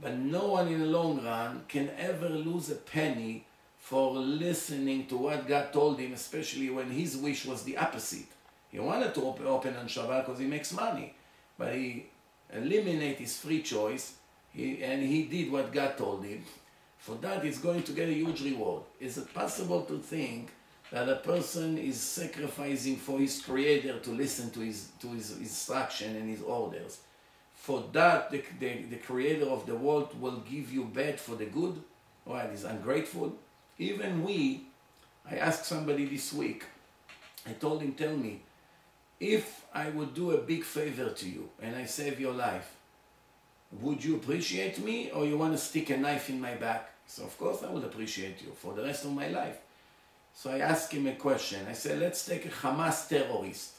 But no one in the long run can ever lose a penny for listening to what God told him, especially when his wish was the opposite. He wanted to op- open on Shabbat because he makes money. But he eliminated his free choice he, and he did what God told him. For that, he's going to get a huge reward. Is it possible to think that a person is sacrificing for his Creator to listen to his, to his instruction and his orders? For that, the, the, the Creator of the world will give you bad for the good? Well, he's ungrateful. Even we, I asked somebody this week, I told him, tell me, if I would do a big favor to you and I save your life, would you appreciate me or you want to stick a knife in my back? So of course I would appreciate you for the rest of my life. So I asked him a question. I said, let's take a Hamas terrorist.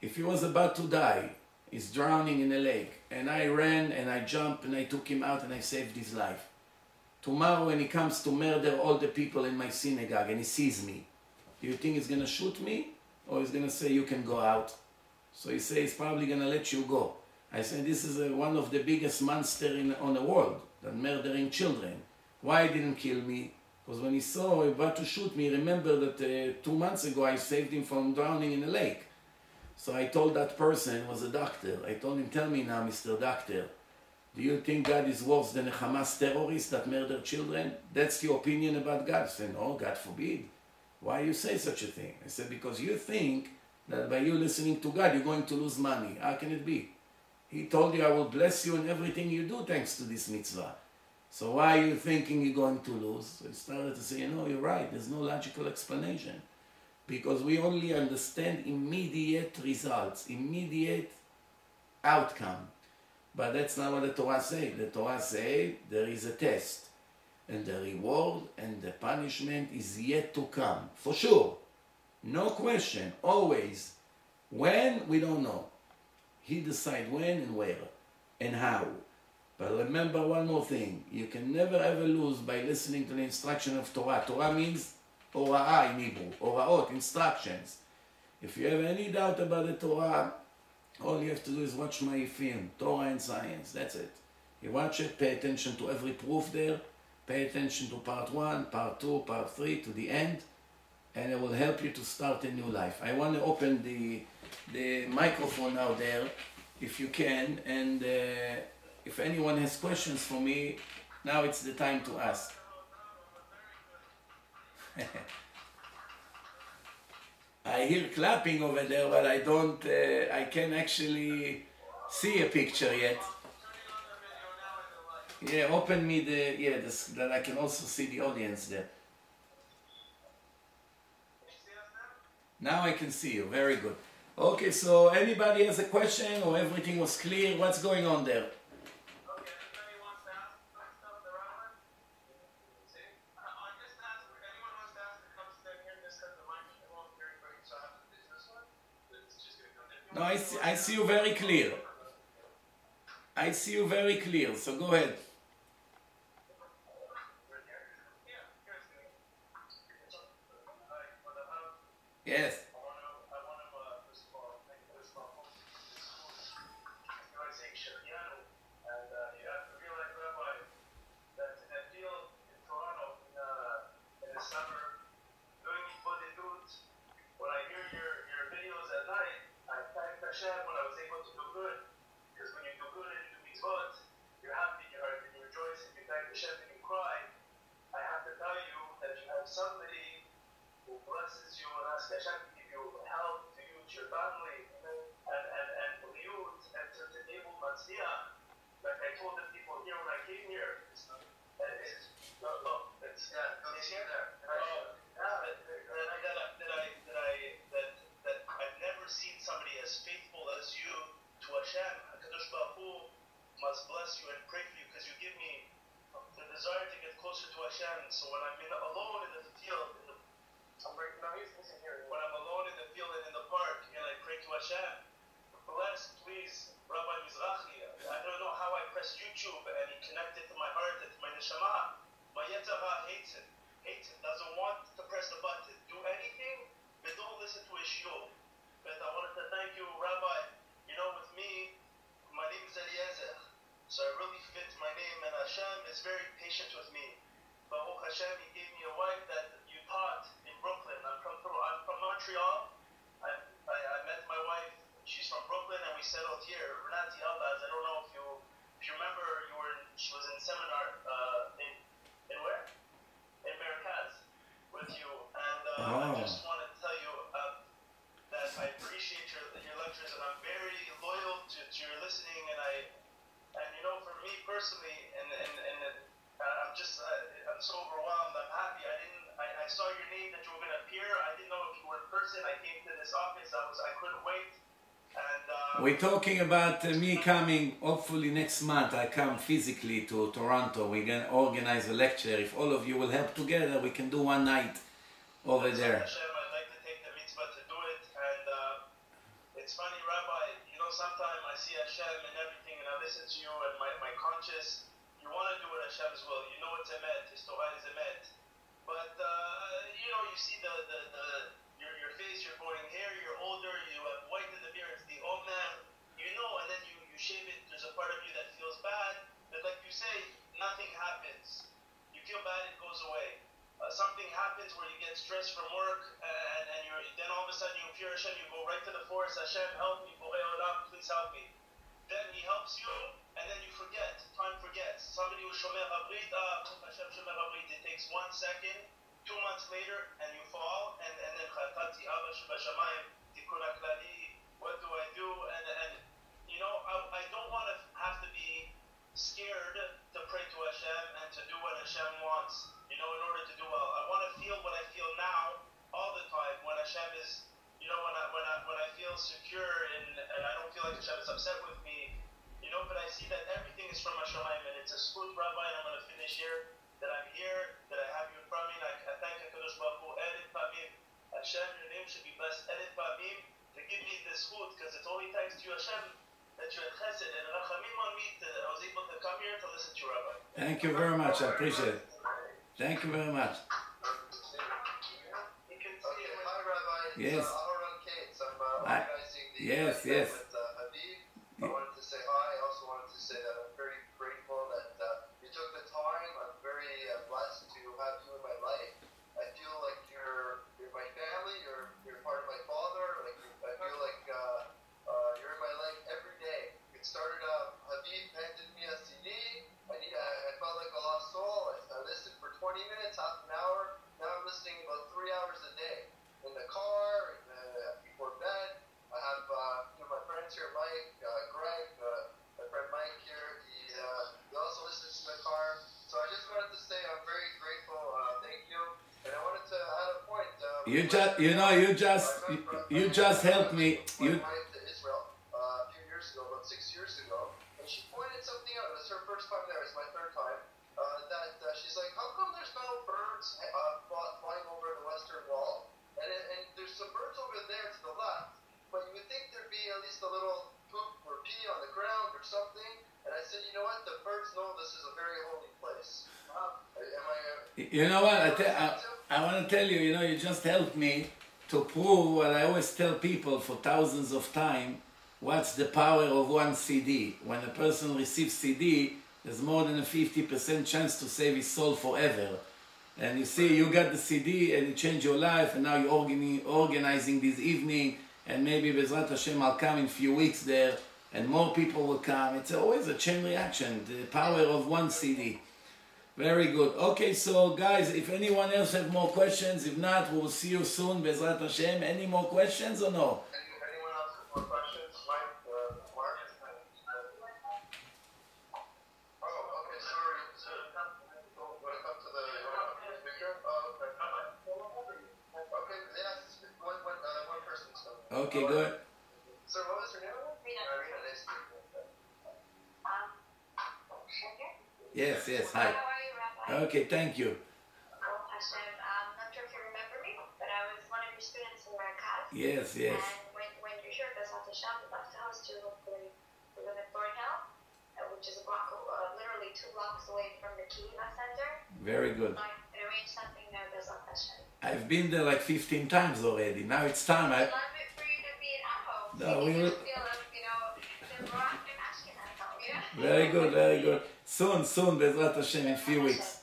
If he was about to die, he's drowning in a lake, and I ran and I jumped and I took him out and I saved his life. Tomorrow when he comes to murder all the people in my synagogue and he sees me, do you think he's going to shoot me or he's going to say you can go out? So he says he's probably going to let you go. I said, this is a, one of the biggest monsters in, on the world, that murdering children. Why he didn't kill me? Because when he saw he was about to shoot me, remember that uh, two months ago I saved him from drowning in a lake. So I told that person, it was a doctor, I told him, tell me now, Mister Doctor, do you think God is worse than a Hamas terrorist that murdered children? That's your opinion about God. I said, no, God forbid. Why you say such a thing? I said, because you think that by you listening to God, you're going to lose money. How can it be? He told you, I will bless you in everything you do thanks to this mitzvah. So why are you thinking you're going to lose? So he started to say, you know, you're right. There's no logical explanation. Because we only understand immediate results, immediate outcome. But that's not what the Torah says. The Torah says there is a test. And the reward and the punishment is yet to come. For sure. No question. Always. When? We don't know. He decides when and where and how. But remember one more thing. You can never ever lose by listening to the instruction of Torah. Torah means Ora'ah in Hebrew. Ora'ot, instructions. If you have any doubt about the Torah, all you have to do is watch my film, Torah and Science. That's it. You watch it, pay attention to every proof there. Pay attention to part one, part two, part three, to the end. And it will help you to start a new life. I want to open the... the microphone out there, if you can, and uh, if anyone has questions for me, now it's the time to ask. I hear clapping over there, but I don't, uh, I can't actually see a picture yet. Yeah, open me the, yeah, this, that I can also see the audience there. Now I can see you, very good. Okay, so anybody has a question or everything was clear? What's going on there? No, I see, I see you very clear. I see you very clear, so go ahead. Yes. When I was able to do good, because when you do good and you do mitzvot, you're happy, you're happy, you rejoice, and you thank the Shem and you cry. I have to tell you that you have somebody who blesses you and asks Hashem to give you help, to you, to your family, and and and for you, and to the table matzia. Like I told the people here when I came here, it's not, it's not, no, it's yeah, no, it's here there. And I, yeah, and I got up that I that I that that I've never seen somebody as faithful as you to Hashem. HaKadosh Baruch Hu must bless you and pray for you, because you give me the desire to get closer to Hashem. So when I'm in, alone in the field, in the, I'm breaking my knees, listen here. When I'm alone in the field and in the park, and I pray to Hashem, bless, please, Rabbi Mizrahi. I don't know how I pressed YouTube and He connected to my heart and to my neshama. My Yetzirah hates it, hates it, doesn't want to press the button, do anything. But don't listen to his show. But I wanted to thank you, Rabbi. You know, with me, my name is Eliezer, so I really fit my name, and Hashem is very patient with me. Baruch Hashem, He gave me a wife that you taught in Brooklyn. I'm from, I'm from Montreal. I, I, I met my wife. She's from Brooklyn, and we settled here. Renati Albaz, I don't know if you if you remember, you were in, she was in seminar uh, in in where in Merkaz with you, and uh, oh. I just wanted. I appreciate your, your lectures, and I'm very loyal to, to your listening, and I, and you know, for me personally, and and, and uh, I'm just, uh, I'm so overwhelmed, I'm happy, I didn't, I, I saw your name that you were going to appear, I didn't know if you were in person, I came to this office, I was, I couldn't wait, and... Uh, We're talking about uh, me coming, hopefully next month, I come physically to Toronto, we're going to organize a lecture, if all of you will help together, we can do one night over there. Hashem, sometimes I see Hashem and everything, and I listen to you, and my, my conscience, you want to do what Hashem's will, you know it's emet, His Torah is emet, but uh, you know, you see the, the, the your, your face, you're going hair, you're older, you have white in the beard, it's the old man, you know, and then you, you shave it, there's a part of you that feels bad, but like you say, nothing happens, you feel bad, it goes away. Uh, something happens where you get stressed from work, and, and you're, then all of a sudden you fear Hashem, you go right to the forest, Hashem, help me, Borei Olam, please help me. Then He helps you, and then you forget, time forgets. Somebody who's Shomer Habrit, ah, Hashem Shomer Habrit, it takes one second, two months later, and you fall, and, and then Chatati Abba Sheba Shamayim, Tikkun HaKlali, what do I do? And, and you know, I, I don't want to have to be scared to pray to Hashem and to do what Hashem wants. You know, in order to do well, I want to feel what I feel now all the time when Hashem is, you know, when I when I when I feel secure and and I don't feel like Hashem is upset with me, you know. But I see that everything is from Hashem, and it's a smooth Rabbi. And I'm going to finish here. That I'm here. That I have you in front of me. And I, I thank Hakadosh Baruch Hu. Edit Pamim. Hashem, your name should be blessed. Edit Pamim to give me this food, because it's only thanks to you, Hashem, that you had Chesed and Rachamim on me that I was able to come here to listen to you, Rabbi. Thank you very much. I appreciate it. Thank you very much. You can see it with my rabbi. Yes. It's Aaron Cates. I'm organizing the yes, yes. with uh, Habib. I wanted to say hi. I also wanted to say that I'm very grateful that uh, you took the time. I'm very uh, blessed to have you in my life. I feel like you're you're my family. You're you're part of my father. Like I feel like uh, uh, you're in my life every day. It started out. Habib handed me a C D. I need. I, I felt like a lost soul. I, I listened for twenty minutes, half an hour. Now I'm listening about You just, you know, you just, you, you just helped me. You. You know what, I, I, I want to tell you, you know, you just helped me to prove what I always tell people for thousands of time, what's the power of one C D. When a person receives C D, there's more than a fifty percent chance to save his soul forever. And you see, you got the C D and it changed your life, and now you're organizing this evening, and maybe Bezrat Hashem I'll come in a few weeks there, and more people will come. It's always a chain reaction, the power of one C D. Very good. Okay, so guys, if anyone else have more questions, if not, we'll see you soon, Bezrat Hashem. Any more questions or no? Anyone else have more questions? Mike, uh, Mark? Oh, okay, sorry. So, when it comes to the speaker? Oh, okay. Okay, yes, one, one, uh, one person. So. Okay, oh, good. So, what was her name? Rina. Yes, yes, hi. Okay, thank you. Hashem, I'm not sure if you remember me, but I was one of your students in Merkaz. Yes, yes. And when, when you're here, Bezrat Hashem, we'd love to host you. Hopefully, we live in Thornhill, which is a block, uh, literally two blocks away from the Kiva Center. Very good. I can arrange something there, Bezrat Hashem. I've been there like fifteen times already. Now it's time. I'd love it for you to be in Aho. No, we will. You know, the Moroccan Ashkenaz, you know? Very good, very good. Soon, soon, Bezrat Hashem, in a few weeks.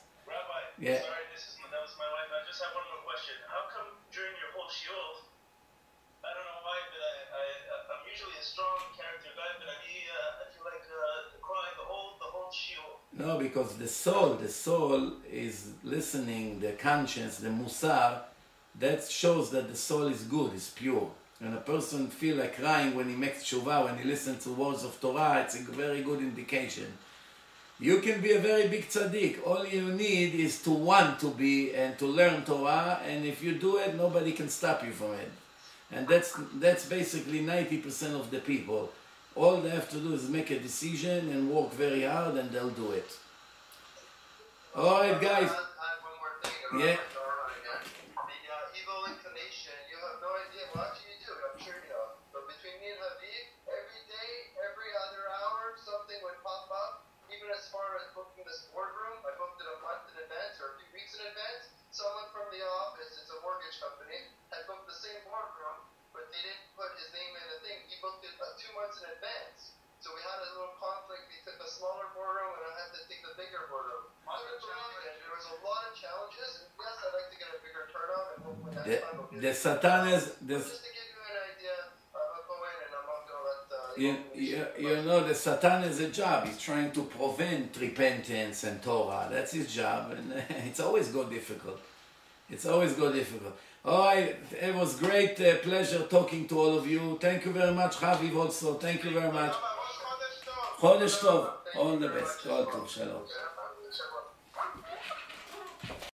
Yeah. Sorry, this is, that was my wife. I just have one more question. How come during your whole shiur, I don't know why, but I, I, I'm usually a strong character guy, but I, uh, I feel like uh, crying the whole, the whole shiur. No, because the soul, the soul is listening, the conscience, the musar, that shows that the soul is good, is pure. When a person feels like crying when he makes teshuvah, when he listens to words of Torah, it's a very good indication. You can be a very big tzaddik. All you need is to want to be and to learn Torah, and if you do it, nobody can stop you from it. And that's, that's basically ninety percent of the people. All they have to do is make a decision and work very hard, and they'll do it. All right, guys. I have one more thing about Torah again. The uh, evil inclination, you have no idea what you do. I'm sure you know. But between me and Habib, every day, every other hour, something would pop up. Even as far as booking this boardroom, I booked it a month in advance or a few weeks in advance. Someone from the office, it's a mortgage company, had booked the same boardroom, but they didn't put his name in the thing. He booked it about two months in advance. So we had a little conflict. We took a smaller boardroom, and I had to take the bigger boardroom. There was a lot of challenges, and yes, I'd like to get a bigger turnout, and hopefully next time we'll get the Satan is this. Just to give you an idea. You, you, you know, the Satan has a job. He's trying to prevent repentance and Torah. That's his job, and it's always go difficult. It's always go difficult. All right, it was great uh, pleasure talking to all of you. Thank you very much, Chaviv also. Thank you very much. Chodesh Tov. All the best. All Tov. Shalom.